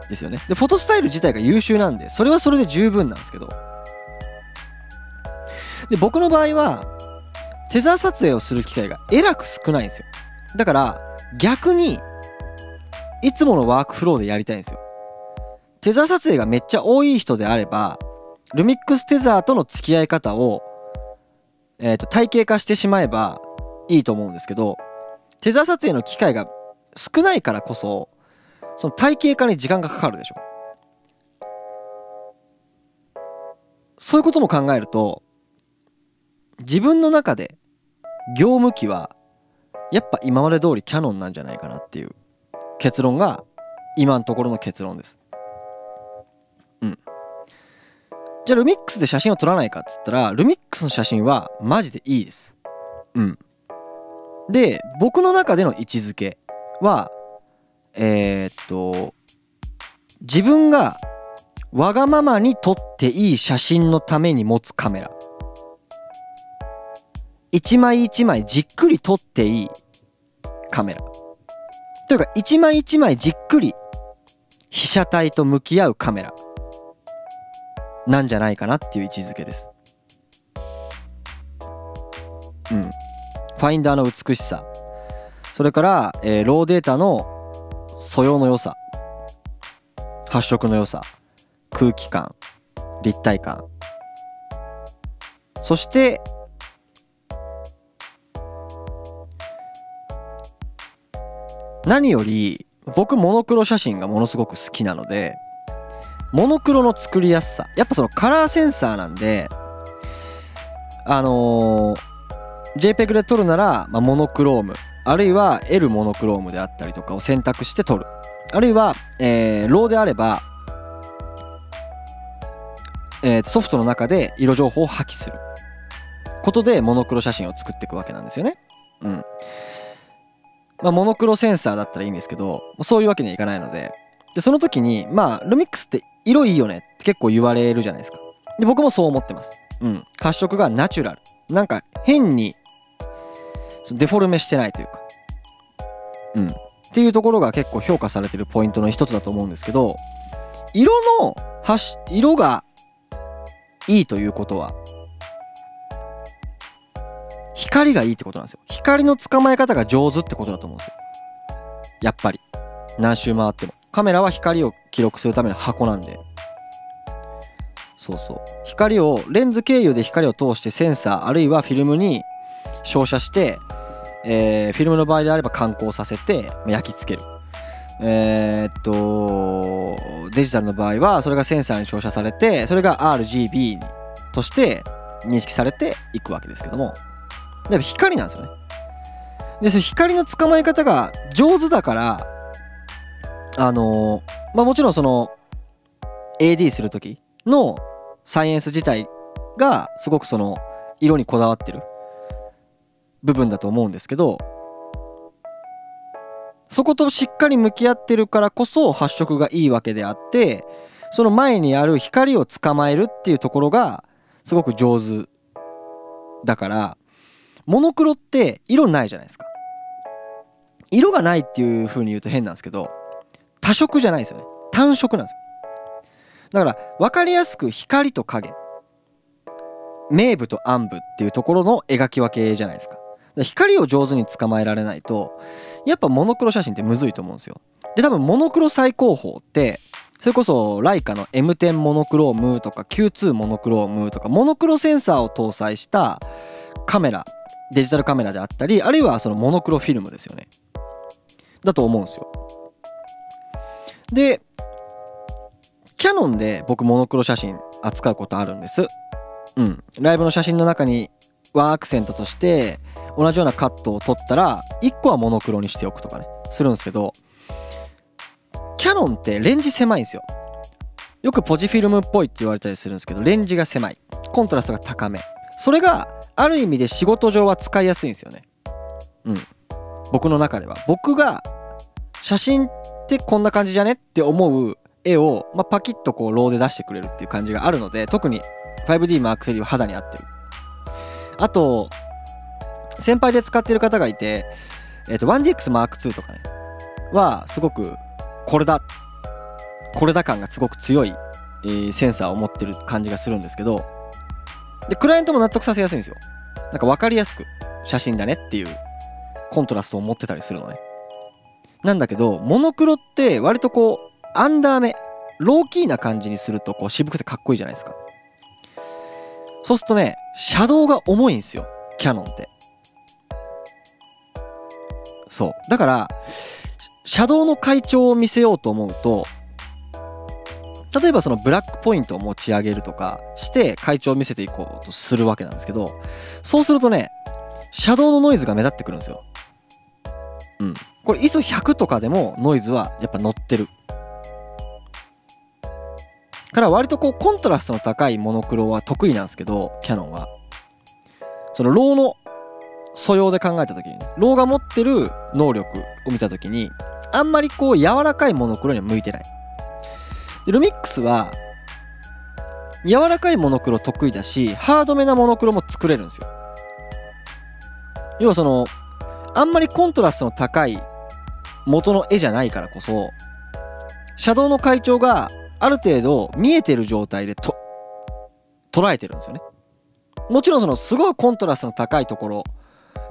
ですよね。でフォトスタイル自体が優秀なんで、それはそれで十分なんですけど、で僕の場合はテザー撮影をする機会がえらく少ないんですよ。だから逆にいつものワークフローでやりたいんですよ。テザー撮影がめっちゃ多い人であれば、ルミックステザーとの付き合い方を、体系化してしまえばいいと思うんですけど、テザー撮影の機会が少ないからこそ、その体系化に時間がかかるでしょ。そういうことも考えると、自分の中で業務機はやっぱ今まで通りキャノンなんじゃないかなっていう結論が今のところの結論です。うん。じゃあルミックスで写真を撮らないかっつったら、ルミックスの写真はマジでいいです。うん。で、僕の中での位置づけは、自分がわがままに撮っていい写真のために持つカメラ。一枚一枚じっくり撮っていいカメラ。というか、一枚一枚じっくり被写体と向き合うカメラなんじゃないかなっていう位置づけです。うん。ファインダーの美しさ。それから、ローデータの素養の良さ。発色の良さ。空気感。立体感。そして、何より僕モノクロ写真がものすごく好きなので、モノクロの作りやすさ、やっぱそのカラーセンサーなんで、JPEG で撮るなら、まあ、モノクロームあるいは L モノクロームであったりとかを選択して撮る、あるいは、RAW であれば、ソフトの中で色情報を破棄することでモノクロ写真を作っていくわけなんですよね。うん。まあ、モノクロセンサーだったらいいんですけど、そういうわけにはいかないので、でその時に、まあ、ルミックスって色いいよねって結構言われるじゃないですか。で、僕もそう思ってます。うん。発色がナチュラル。なんか変にデフォルメしてないというか。うん。っていうところが結構評価されてるポイントの一つだと思うんですけど、色がいいということは、光がいいってことなんですよ。光の捕まえ方が上手ってことだと思うんですよ。やっぱり何周回ってもカメラは光を記録するための箱なんで、そうそう、光をレンズ経由で光を通してセンサーあるいはフィルムに照射して、フィルムの場合であれば感光させて焼き付ける、デジタルの場合はそれがセンサーに照射されて、それが RGB として認識されていくわけですけども、やっぱ光なんですよね。で、その光の捕まえ方が上手だから、まあ、もちろんその AD する時のサイエンス自体がすごくその色にこだわってる部分だと思うんですけど、そことしっかり向き合ってるからこそ発色がいいわけであって、その前にある光を捕まえるっていうところがすごく上手だから、モノクロって色ないじゃないですか。色がないっていう風に言うと変なんですけど、多色じゃないですよね。単色なんですよ。だから分かりやすく光と影、明部と暗部っていうところの描き分けじゃないですか。だから光を上手に捕まえられないと、やっぱモノクロ写真ってむずいと思うんですよ。で、多分モノクロ最高峰ってそれこそライカの M10 モノクロームとか Q2 モノクロームとか、モノクロセンサーを搭載したカメラ、デジタルカメラであったり、あるいはそのモノクロフィルムですよね。だと思うんですよ。で、キヤノンで僕モノクロ写真扱うことあるんです。うん。ライブの写真の中にワンアクセントとして同じようなカットを撮ったら、1個はモノクロにしておくとかね、するんですけど、キヤノンってレンジ狭いんですよ。よくポジフィルムっぽいって言われたりするんですけど、レンジが狭い。コントラストが高め。それがある意味で仕事上は使いやすいんですよね。うん。僕の中では。僕が写真ってこんな感じじゃねって思う絵を、まあ、パキッとこうローで出してくれるっていう感じがあるので、特に 5D Mark III は肌に合ってる。あと、先輩で使ってる方がいて、1DX Mark II とかね、はすごくこれだ感がすごく強い、センサーを持ってる感じがするんですけど、でクライアントも納得させやすいんですよ。なんか分かりやすく写真だねっていうコントラストを持ってたりするのね。なんだけどモノクロって割とこうアンダー目ローキーな感じにするとこう渋くてかっこいいじゃないですか。そうするとね、シャドウが重いんですよ、キヤノンって。そうだからシャドウの階調を見せようと思うと、例えばそのブラックポイントを持ち上げるとかして階調を見せていこうとするわけなんですけど、そうするとね、シャドウのノイズが目立ってくるんですよ。うん。これ ISO100 とかでもノイズはやっぱ乗ってるから、割とこうコントラストの高いモノクロは得意なんですけど、キヤノンはそのローの素養で考えた時に、ローが持ってる能力を見た時にあんまりこう柔らかいモノクロには向いてない。でルミックスは柔らかいモノクロ得意だし、ハードめなモノクロも作れるんですよ。要はそのあんまりコントラストの高い元の絵じゃないからこそ、シャドウの階調がある程度見えてる状態でと捉えてるんですよね。もちろんそのすごいコントラストの高いところ、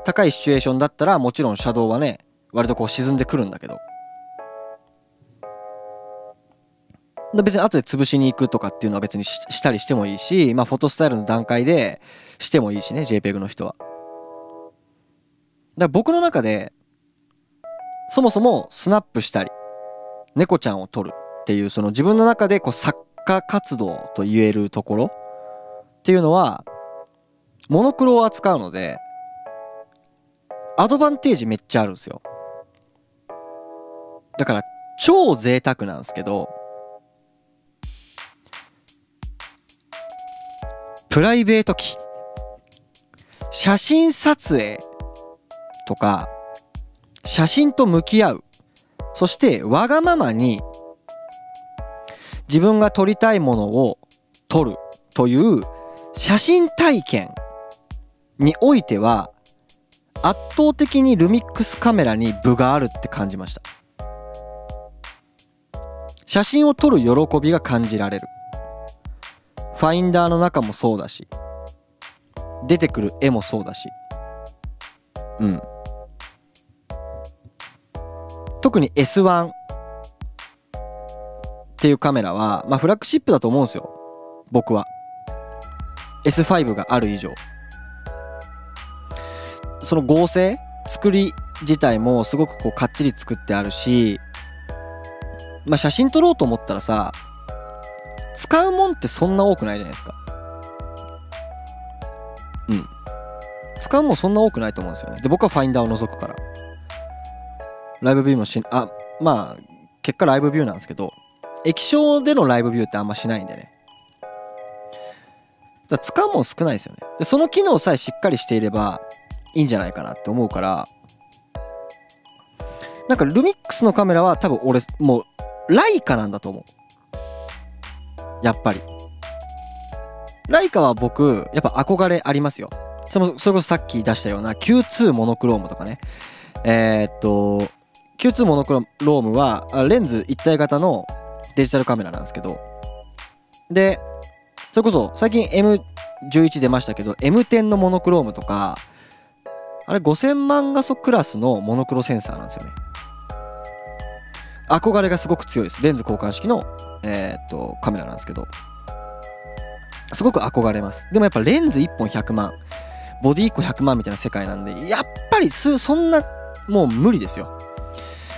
高いシチュエーションだったらもちろんシャドウはね割とこう沈んでくるんだけど、別に後で潰しに行くとかっていうのは別にしたりしてもいいし、まあフォトスタイルの段階でしてもいいしね、 JPEG の人は。だから僕の中でそもそもスナップしたり猫ちゃんを撮るっていう、その自分の中でこう作家活動と言えるところっていうのはモノクロを扱うのでアドバンテージめっちゃあるんですよ。だから超贅沢なんですけど、プライベート機、写真撮影とか、写真と向き合う、そしてわがままに自分が撮りたいものを撮るという写真体験においては圧倒的にルミックスカメラに分があるって感じました。写真を撮る喜びが感じられる。ファインダーの中もそうだし、出てくる絵もそうだし、うん。特に S1 っていうカメラは、まあフラッグシップだと思うんですよ、僕は。S5 がある以上。その合成作り自体もすごくこうかっちり作ってあるし、まあ写真撮ろうと思ったらさ、使うもんってそんな多くないじゃないですか。うん。使うもんそんな多くないと思うんですよね。で、僕はファインダーを除くから。ライブビューもまあ、結果ライブビューなんですけど、液晶でのライブビューってあんましないんでね。だから使うもん少ないですよね。で、その機能さえしっかりしていればいいんじゃないかなって思うから、なんかルミックスのカメラは多分俺、もう、ライカなんだと思う。やっぱりライカは僕やっぱ憧れありますよ。それこそさっき出したような Q2 モノクロームとかね、Q2 モノクロームはレンズ一体型のデジタルカメラなんですけど、でそれこそ最近 M11 出ましたけど M10 のモノクロームとか、あれ5000万画素クラスのモノクロセンサーなんですよね。憧れがすごく強いです。レンズ交換式のカメラなんですけど、すごく憧れます。でもやっぱレンズ1本100万ボディ1個100万みたいな世界なんで、やっぱりそんなもう無理ですよ。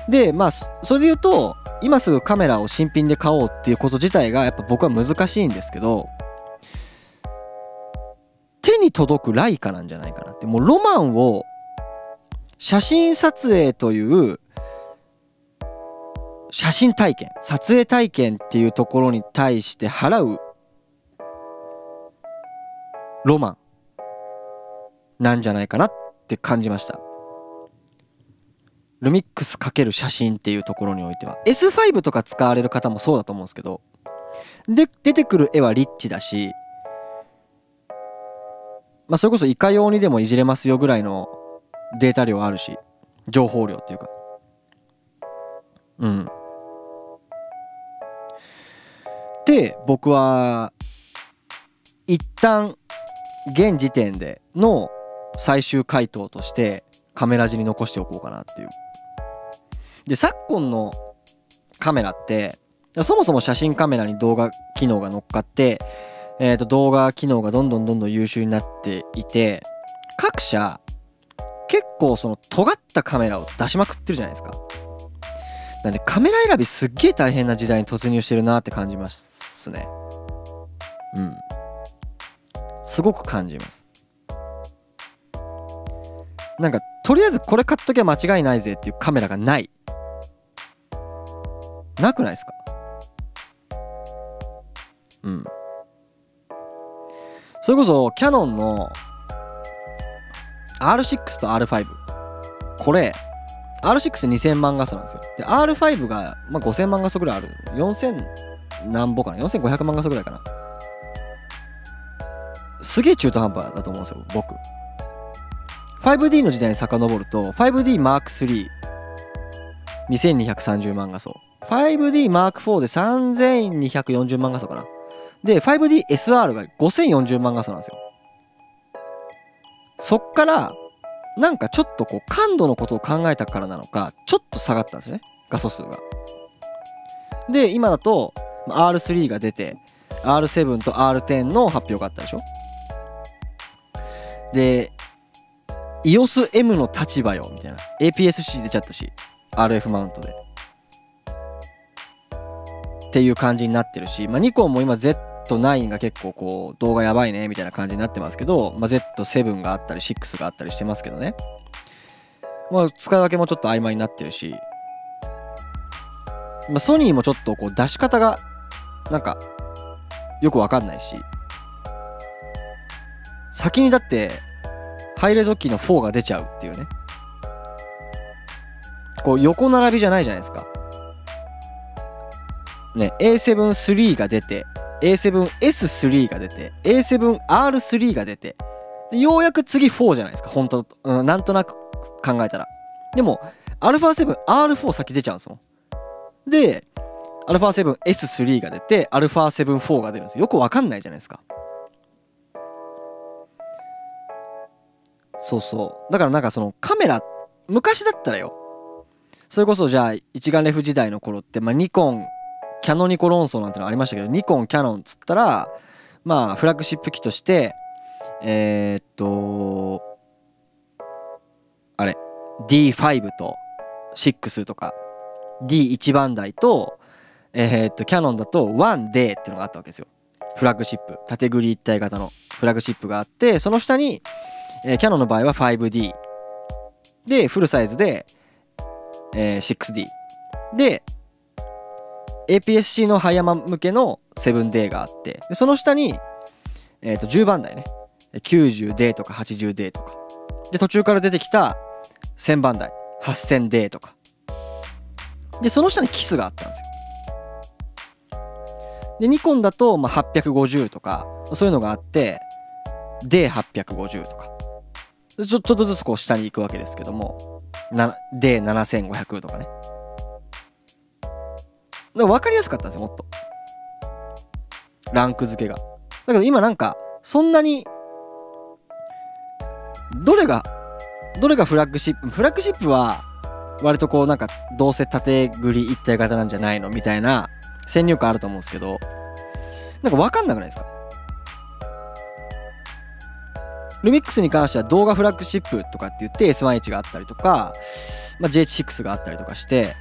でまあそれで言うと今すぐカメラを新品で買おうっていうこと自体がやっぱ僕は難しいんですけど、手に届くライカなんじゃないかなって。もうロマンを写真撮影という写真体験、撮影体験っていうところに対して払うロマンなんじゃないかなって感じました。ルミックス×写真っていうところにおいては S5 とか使われる方もそうだと思うんですけど、で出てくる絵はリッチだし、まあそれこそいかようにでもいじれますよぐらいのデータ量あるし、情報量っていうか、うん、で僕は一旦現時点での最終回答としてカメラ字に残しておこうかなっていう。で昨今のカメラってそもそも写真カメラに動画機能が乗っかって、動画機能がどんどん優秀になっていて、各社結構その尖ったカメラを出しまくってるじゃないですか。なんでカメラ選びすっげえ大変な時代に突入してるなって感じますね。うん。すごく感じます。なんかとりあえずこれ買っときゃ間違いないぜっていうカメラがない。なくないですか？うん。それこそキヤノンの R6 と R5。これ R62000 万画素なんですよ。で R5 が、まあ、5000万画素ぐらいある。4000何ぼかな、4500万画素ぐらいかな。すげえ中途半端だと思うんですよ、僕。5D の時代に遡ると、5D Mark III、2230万画素。5D Mark IV で3240万画素かな。で、5D SR が5040万画素なんですよ。そっから、なんかちょっとこう、感度のことを考えたからなのか、ちょっと下がったんですね、画素数が。で、今だと、R3 が出て、R7 と R10 の発表があったでしょ。で、EOS M の立場よ、みたいな。APS-C 出ちゃったし、RF マウントで。っていう感じになってるし、まあ、ニコンも今 Z9 が結構こう、動画やばいね、みたいな感じになってますけど、まあ、Z7 があったり、6があったりしてますけどね。まあ、使い分けもちょっと曖昧になってるし、まあ、ソニーもちょっとこう、出し方が、なんか、よくわかんないし、先にだって、ハイレゾ機の4が出ちゃうっていうね。こう横並びじゃないじゃないですか。ね、A7-3 が出て、A7S3 が出て、A7R3 が出て、でようやく次4じゃないですか、本当、うん、なんとなく考えたら。でも、α7R4 先出ちゃうんですもん。で、α7S3 が出て、α7-4 が出るんですよ。よくわかんないじゃないですか。そうそう。だからなんかそのカメラ、昔だったらよ。それこそじゃあ一眼レフ時代の頃って、まあ、ニコン、キャノニコ論争なんてのありましたけど、ニコン、キャノンっつったら、まあフラッグシップ機として、あれ、D5 と6とか、D1 番台と、キャノンだと 1D っていうのがあったわけですよ。フラッグシップ。縦繰り一体型のフラッグシップがあって、その下に、キヤノンの場合は 5D でフルサイズで、6D で APS-C のハイヤマ向けの 7D があって、でその下に、10番台ね、 90D とか 80D とかで、途中から出てきた1000番台 8000D とかで、その下にキスがあったんですよ。でニコンだと、まあ、850とかそういうのがあって D850 とかちょっとずつこう下に行くわけですけども、D7500 とかね。だから分かりやすかったんですよ、もっと。ランク付けが。だけど今なんか、そんなに、どれがフラッグシップは、割とこうなんか、どうせ縦繰り一体型なんじゃないのみたいな先入観あると思うんですけど、なんか分かんなくないですか？ルミックスに関しては動画フラッグシップとかって言って S1H があったりとか、まあ、GH6 があったりとかして、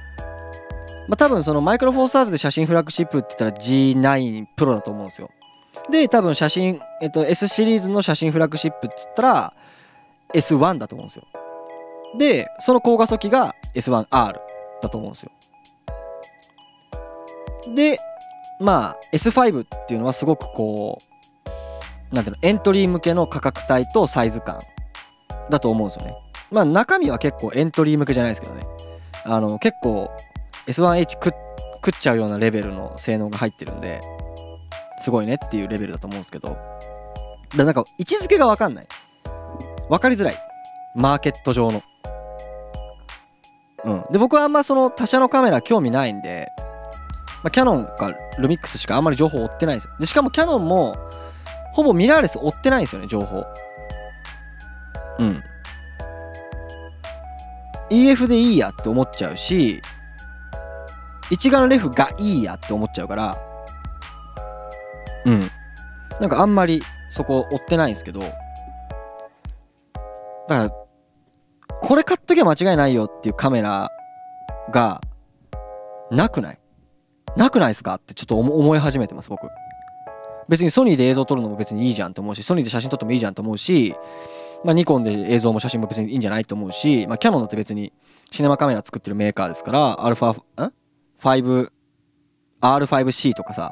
まあ、多分そのマイクロフォーサーズで写真フラッグシップって言ったら G9 プロだと思うんですよ。で、多分写真、S シリーズの写真フラッグシップって言ったら S1 だと思うんですよ。で、その高画素機が S1R だと思うんですよ。で、まあ S5 っていうのはすごくこう、なんていうの、エントリー向けの価格帯とサイズ感だと思うんですよね。まあ中身は結構エントリー向けじゃないですけどね。結構 S1H 食っちゃうようなレベルの性能が入ってるんで、すごいねっていうレベルだと思うんですけど、なんか位置づけが分かんない。分かりづらい。マーケット上の。うん。で、僕はあんまその他社のカメラ興味ないんで、まあ、キヤノンかルミックスしかあんまり情報追ってないんですよ。で、しかもキヤノンも、ほぼミラーレス追ってないんですよね、情報。うん。EF でいいやって思っちゃうし、一眼レフがいいやって思っちゃうから、うん。なんかあんまりそこ追ってないんですけど、だから、これ買っときゃ間違いないよっていうカメラが、なくないですかってちょっと思い始めてます、僕。別にソニーで映像撮るのも別にいいじゃんと思うし、ソニーで写真撮ってもいいじゃんと思うし、ニコンで映像も写真も別にいいんじゃないと思うし、キヤノンだって別にシネマカメラ作ってるメーカーですから R5C とかさ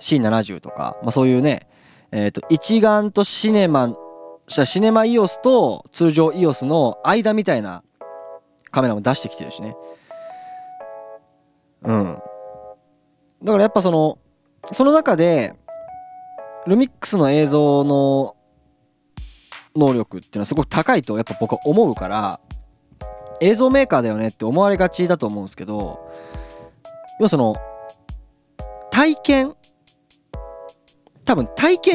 C70 とか、そういうね一眼とシネマ EOS と通常 EOS の間みたいなカメラも出してきてるしね。だからやっぱその中でルミックスの映像の能力っていうのはすごく高いとやっぱ僕は思うから、映像メーカーだよねって思われがちだと思うんですけど、要は体験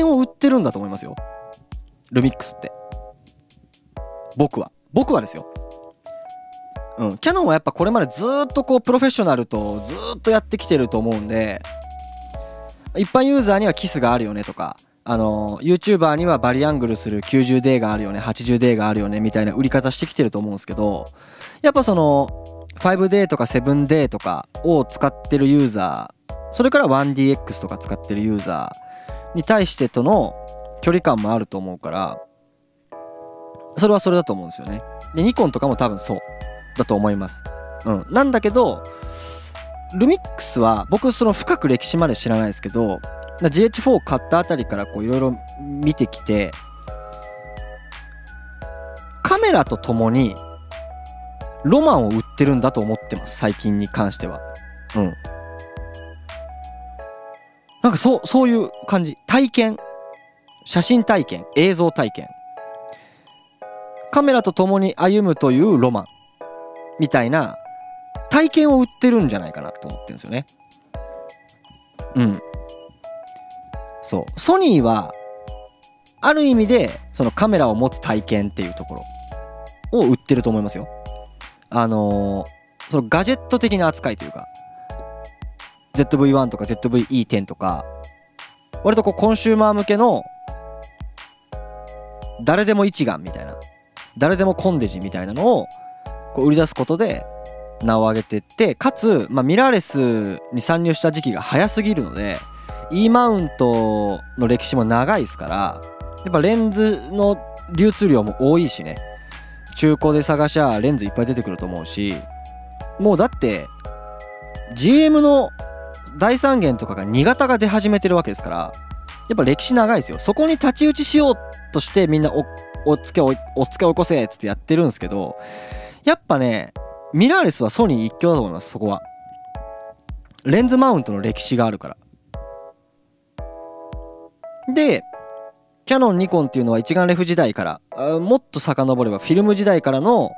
を売ってるんだと思いますよ、ルミックスって。僕はですよ。キヤノンはやっぱこれまでずっとプロフェッショナルとずっとやってきてると思うんで、一般ユーザーにはキスがあるよねとか、YouTuber にはバリアングルする 90D があるよね 80D があるよねみたいな売り方してきてると思うんですけど、やっぱ5D とか 7D とかを使ってるユーザー、それから 1DX とか使ってるユーザーに対してとの距離感もあると思うから、それはそれだと思うんですよね。でニコンとかも多分そうだと思います。なんだけどルミックスは僕深く歴史まで知らないですけど、 GH4 買ったあたりからいろいろ見てきて、カメラとともにロマンを売ってるんだと思ってます、最近に関しては。そういう感じ。体験、写真体験、映像体験、カメラとともに歩むというロマンみたいな体験を売ってるんじゃないかなって思ってるんですよね。そうソニーはある意味でカメラを持つ体験っていうところを売ってると思いますよ。ガジェット的な扱いというか ZV-1 とか ZV-E10 とか割とコンシューマー向けの誰でも一眼みたいな、誰でもコンデジみたいなのを売り出すことで名を上げてって、かつ、ミラーレスに参入した時期が早すぎるので E マウントの歴史も長いですから、やっぱレンズの流通量も多いしね、中古で探しゃレンズいっぱい出てくると思うし、もうだって GM の第三元とかが2型が出始めてるわけですから、やっぱ歴史長いですよ。そこに太刀打ちしようとしてみんなおっつけ起こせっつってやってるんですけど、やっぱねミラーレスはソニー一強だと思います。そこはレンズマウントの歴史があるから。でキヤノンニコンっていうのは一眼レフ時代から、もっと遡ればフィルム時代からの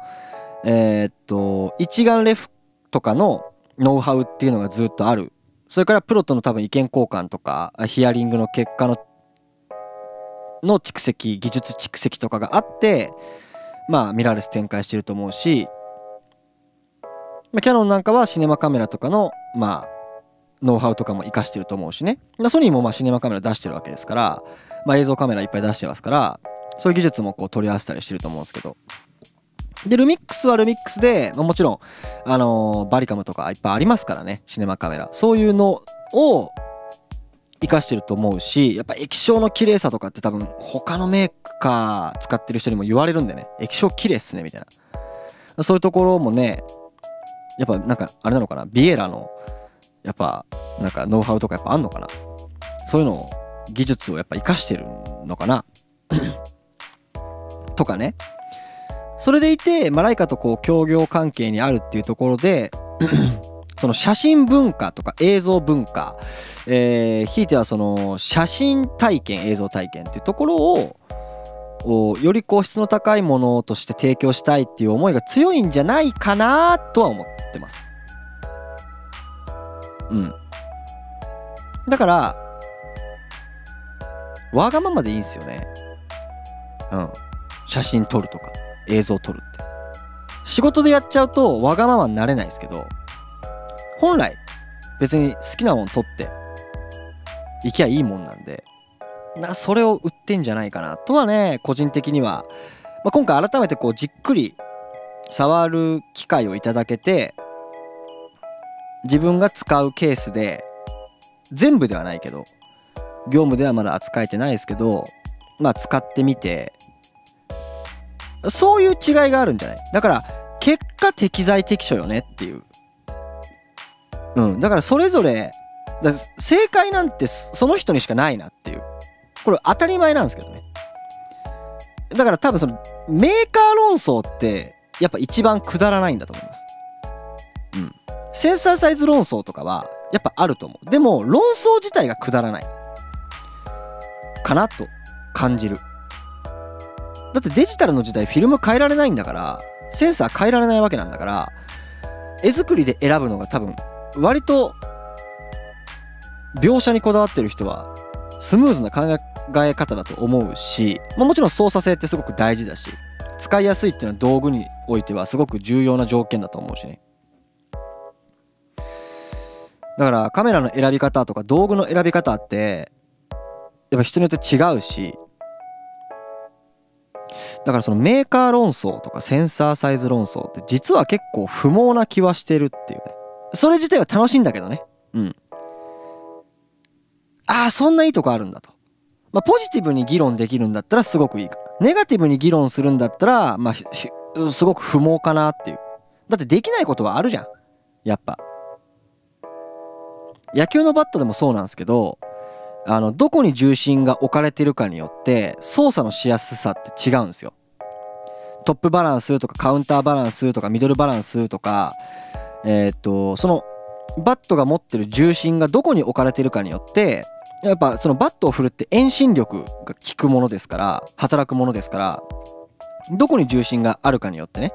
一眼レフとかのノウハウっていうのがずっとある。それからプロとの多分意見交換とかヒアリングの結果の蓄積、技術蓄積とかがあってミラーレス展開してると思うし、キヤノンなんかはシネマカメラとかのノウハウとかも生かしてると思うしね。ソニーもシネマカメラ出してるわけですから、映像カメラいっぱい出してますから、そういう技術も取り合わせたりしてると思うんですけど、でルミックスはルミックスで、もちろんバリカムとかいっぱいありますからね、シネマカメラ。そういうのを生かしてると思うし、やっぱ液晶の綺麗さとかって多分他のメーカー使ってる人にも言われるんでね、液晶綺麗っすねみたいな、そういうところもね、やっぱあれなのかな、ビエラのやっぱノウハウとかやっぱあんのかな、そういうのを技術をやっぱ生かしてるのかなとかね。それでいてライカと協業関係にあるっていうところで写真文化とか映像文化、ひいては写真体験映像体験っていうところをより質の高いものとして提供したいっていう思いが強いんじゃないかなとは思ってます。だからわがままでいいんですよね。写真撮るとか映像撮るって仕事でやっちゃうとわがままになれないですけど、本来別に好きなもん撮っていきゃいいもんなんで、それを売ってんじゃないかなとはね、個人的には、今回改めてじっくり触る機会をいただけて、自分が使うケースで全部ではないけど、業務ではまだ扱えてないですけど、使ってみてそういう違いがあるんじゃない？だから結果適材適所よねっていう。うん。だからそれぞれ、正解なんてその人にしかないなっていう。これ当たり前なんですけどね。だから多分そのメーカー論争ってやっぱ一番くだらないんだと思います。うん。センサーサイズ論争とかはやっぱあると思う。でも論争自体がくだらないかなと感じる。だってデジタルの時代フィルム変えられないんだから、センサー変えられないわけなんだから、絵作りで選ぶのが多分割と描写にこだわってる人はスムーズな考え方だと思うし、もちろん操作性ってすごく大事だし、使いやすいっていうのは道具においてはすごく重要な条件だと思うしね。だからカメラの選び方とか道具の選び方ってやっぱ人によって違うし、だからそのメーカー論争とかセンサーサイズ論争って実は結構不毛な気はしてるっていうね。それ自体は楽しいんだけどね。うん。ああ、そんないいとこあるんだと。まあ、ポジティブに議論できるんだったらすごくいいから。ネガティブに議論するんだったら、まあ、すごく不毛かなっていう。だってできないことはあるじゃん。やっぱ。野球のバットでもそうなんですけど、どこに重心が置かれてるかによって、操作のしやすさって違うんですよ。トップバランスとかカウンターバランスとかミドルバランスとか、その、バットが持ってる重心がどこに置かれてるかによって、やっぱそのバットを振るって遠心力が効くものですから、働くものですから、どこに重心があるかによってね、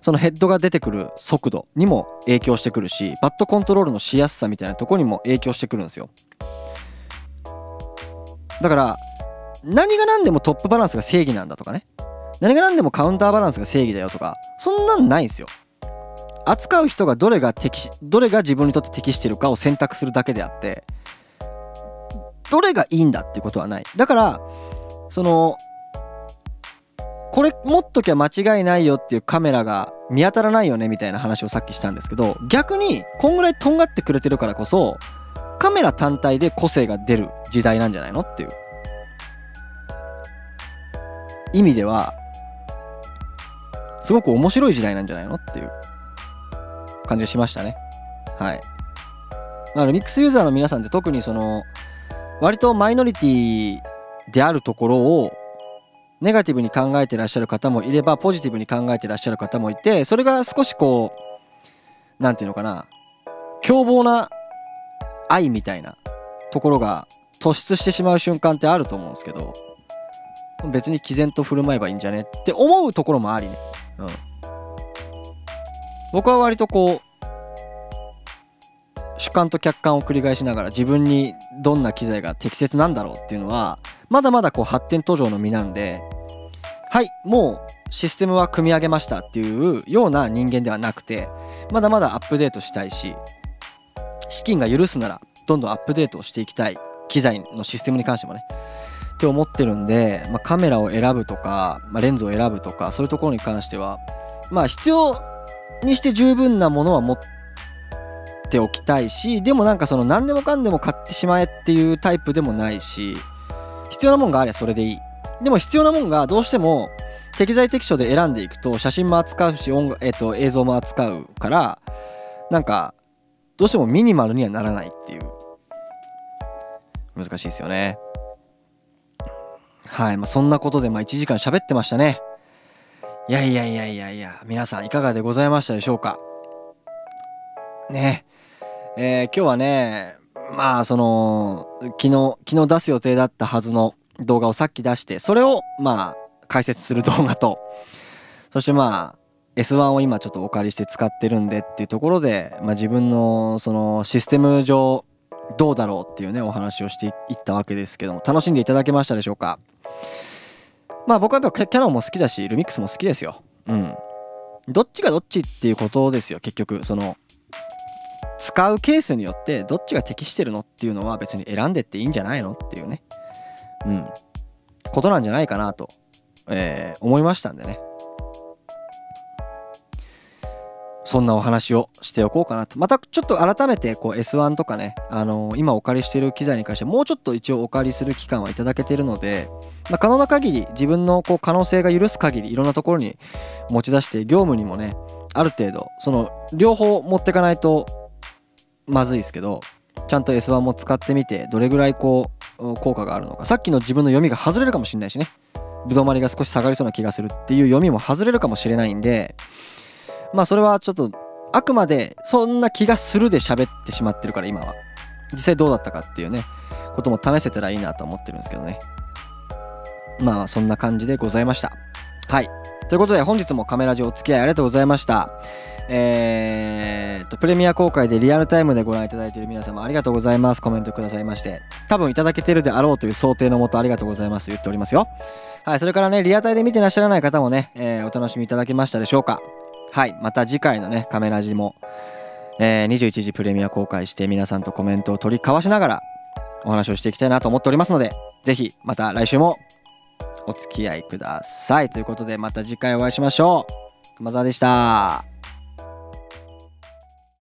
そのヘッドが出てくる速度にも影響してくるし、バットコントロールのしやすさみたいなとこにも影響してくるんですよ。だから、何が何でもトップバランスが正義なんだとかね、何が何でもカウンターバランスが正義だよとか、そんなんないんですよ。扱う人がどれが自分にとって適してるかを選択するだけであって、どれがいいんだっていうことはない。だからそのこれ持っときゃ間違いないよっていうカメラが見当たらないよねみたいな話をさっきしたんですけど、逆にこんぐらいとんがってくれてるからこそカメラ単体で個性が出る時代なんじゃないのっていう意味ではすごく面白い時代なんじゃないのっていう感じしましたね。はい。だからミックスユーザーの皆さんって特にその割とマイノリティであるところをネガティブに考えてらっしゃる方もいればポジティブに考えてらっしゃる方もいて、それが少しこう何て言うのかな、凶暴な愛みたいなところが突出してしまう瞬間ってあると思うんですけど、別に毅然と振る舞えばいいんじゃねって思うところもありね。うん。僕は割とこう主観と客観を繰り返しながら自分にどんな機材が適切なんだろうっていうのはまだまだこう発展途上の身なんで、はい、もうシステムは組み上げましたっていうような人間ではなくて、まだまだアップデートしたいし、資金が許すならどんどんアップデートをしていきたい、機材のシステムに関してもねって思ってるんで、まあ、カメラを選ぶとか、まあ、レンズを選ぶとかそういうところに関してはまあ必要にして十分なものは持っておきたいし、でもなんかその何でもかんでも買ってしまえっていうタイプでもないし、必要なもんがあればそれでいい。でも必要なもんがどうしても適材適所で選んでいくと写真も扱うし、映像も扱うから、なんかどうしてもミニマルにはならないっていう、難しいですよね。はい、まあ、そんなことでまあ1時間喋ってましたね。いやいやいやいやいや、皆さんいかがでございましたでしょうかね。今日はね、まあその昨日出す予定だったはずの動画をさっき出して、それをまあ解説する動画と、そしてまあ S1 を今ちょっとお借りして使ってるんでっていうところで、まあ、自分のそのシステム上どうだろうっていうねお話をしていったわけですけども、楽しんでいただけましたでしょうか。まあ僕はやっぱキャノンも好きだし、ルミックスも好きですよ。うん。どっちがどっちっていうことですよ、結局。その、使うケースによってどっちが適してるのっていうのは別に選んでっていいんじゃないのっていうね。うん。ことなんじゃないかなと、思いましたんでね。そんなお話をしておこうかなと。またちょっと改めてこう S1 とかね、今お借りしている機材に関してもうちょっと一応お借りする期間はいただけているので、まあ、可能な限り自分のこう可能性が許す限りいろんなところに持ち出して、業務にもねある程度その両方持っていかないとまずいですけど、ちゃんと S1 も使ってみてどれぐらいこう効果があるのか、さっきの自分の読みが外れるかもしれないしね、ぶどまりが少し下がりそうな気がするっていう読みも外れるかもしれないんで、まあそれはちょっとあくまでそんな気がするで喋ってしまってるから、今は実際どうだったかっていうねことも試せたらいいなと思ってるんですけどね。まあそんな感じでございました。はい、ということで本日もカメラ上お付き合いありがとうございました。プレミア公開でリアルタイムでご覧いただいている皆様ありがとうございます。コメントくださいまして、多分いただけてるであろうという想定のもとありがとうございますと言っておりますよ。はい、それからね、リアタイで見てらっしゃらない方もね、お楽しみいただけましたでしょうか。はい、また次回のねカメラジも、21時プレミア公開して皆さんとコメントを取り交わしながらお話をしていきたいなと思っておりますので、是非また来週もお付き合いくださいということで、また次回お会いしましょう。熊澤でした。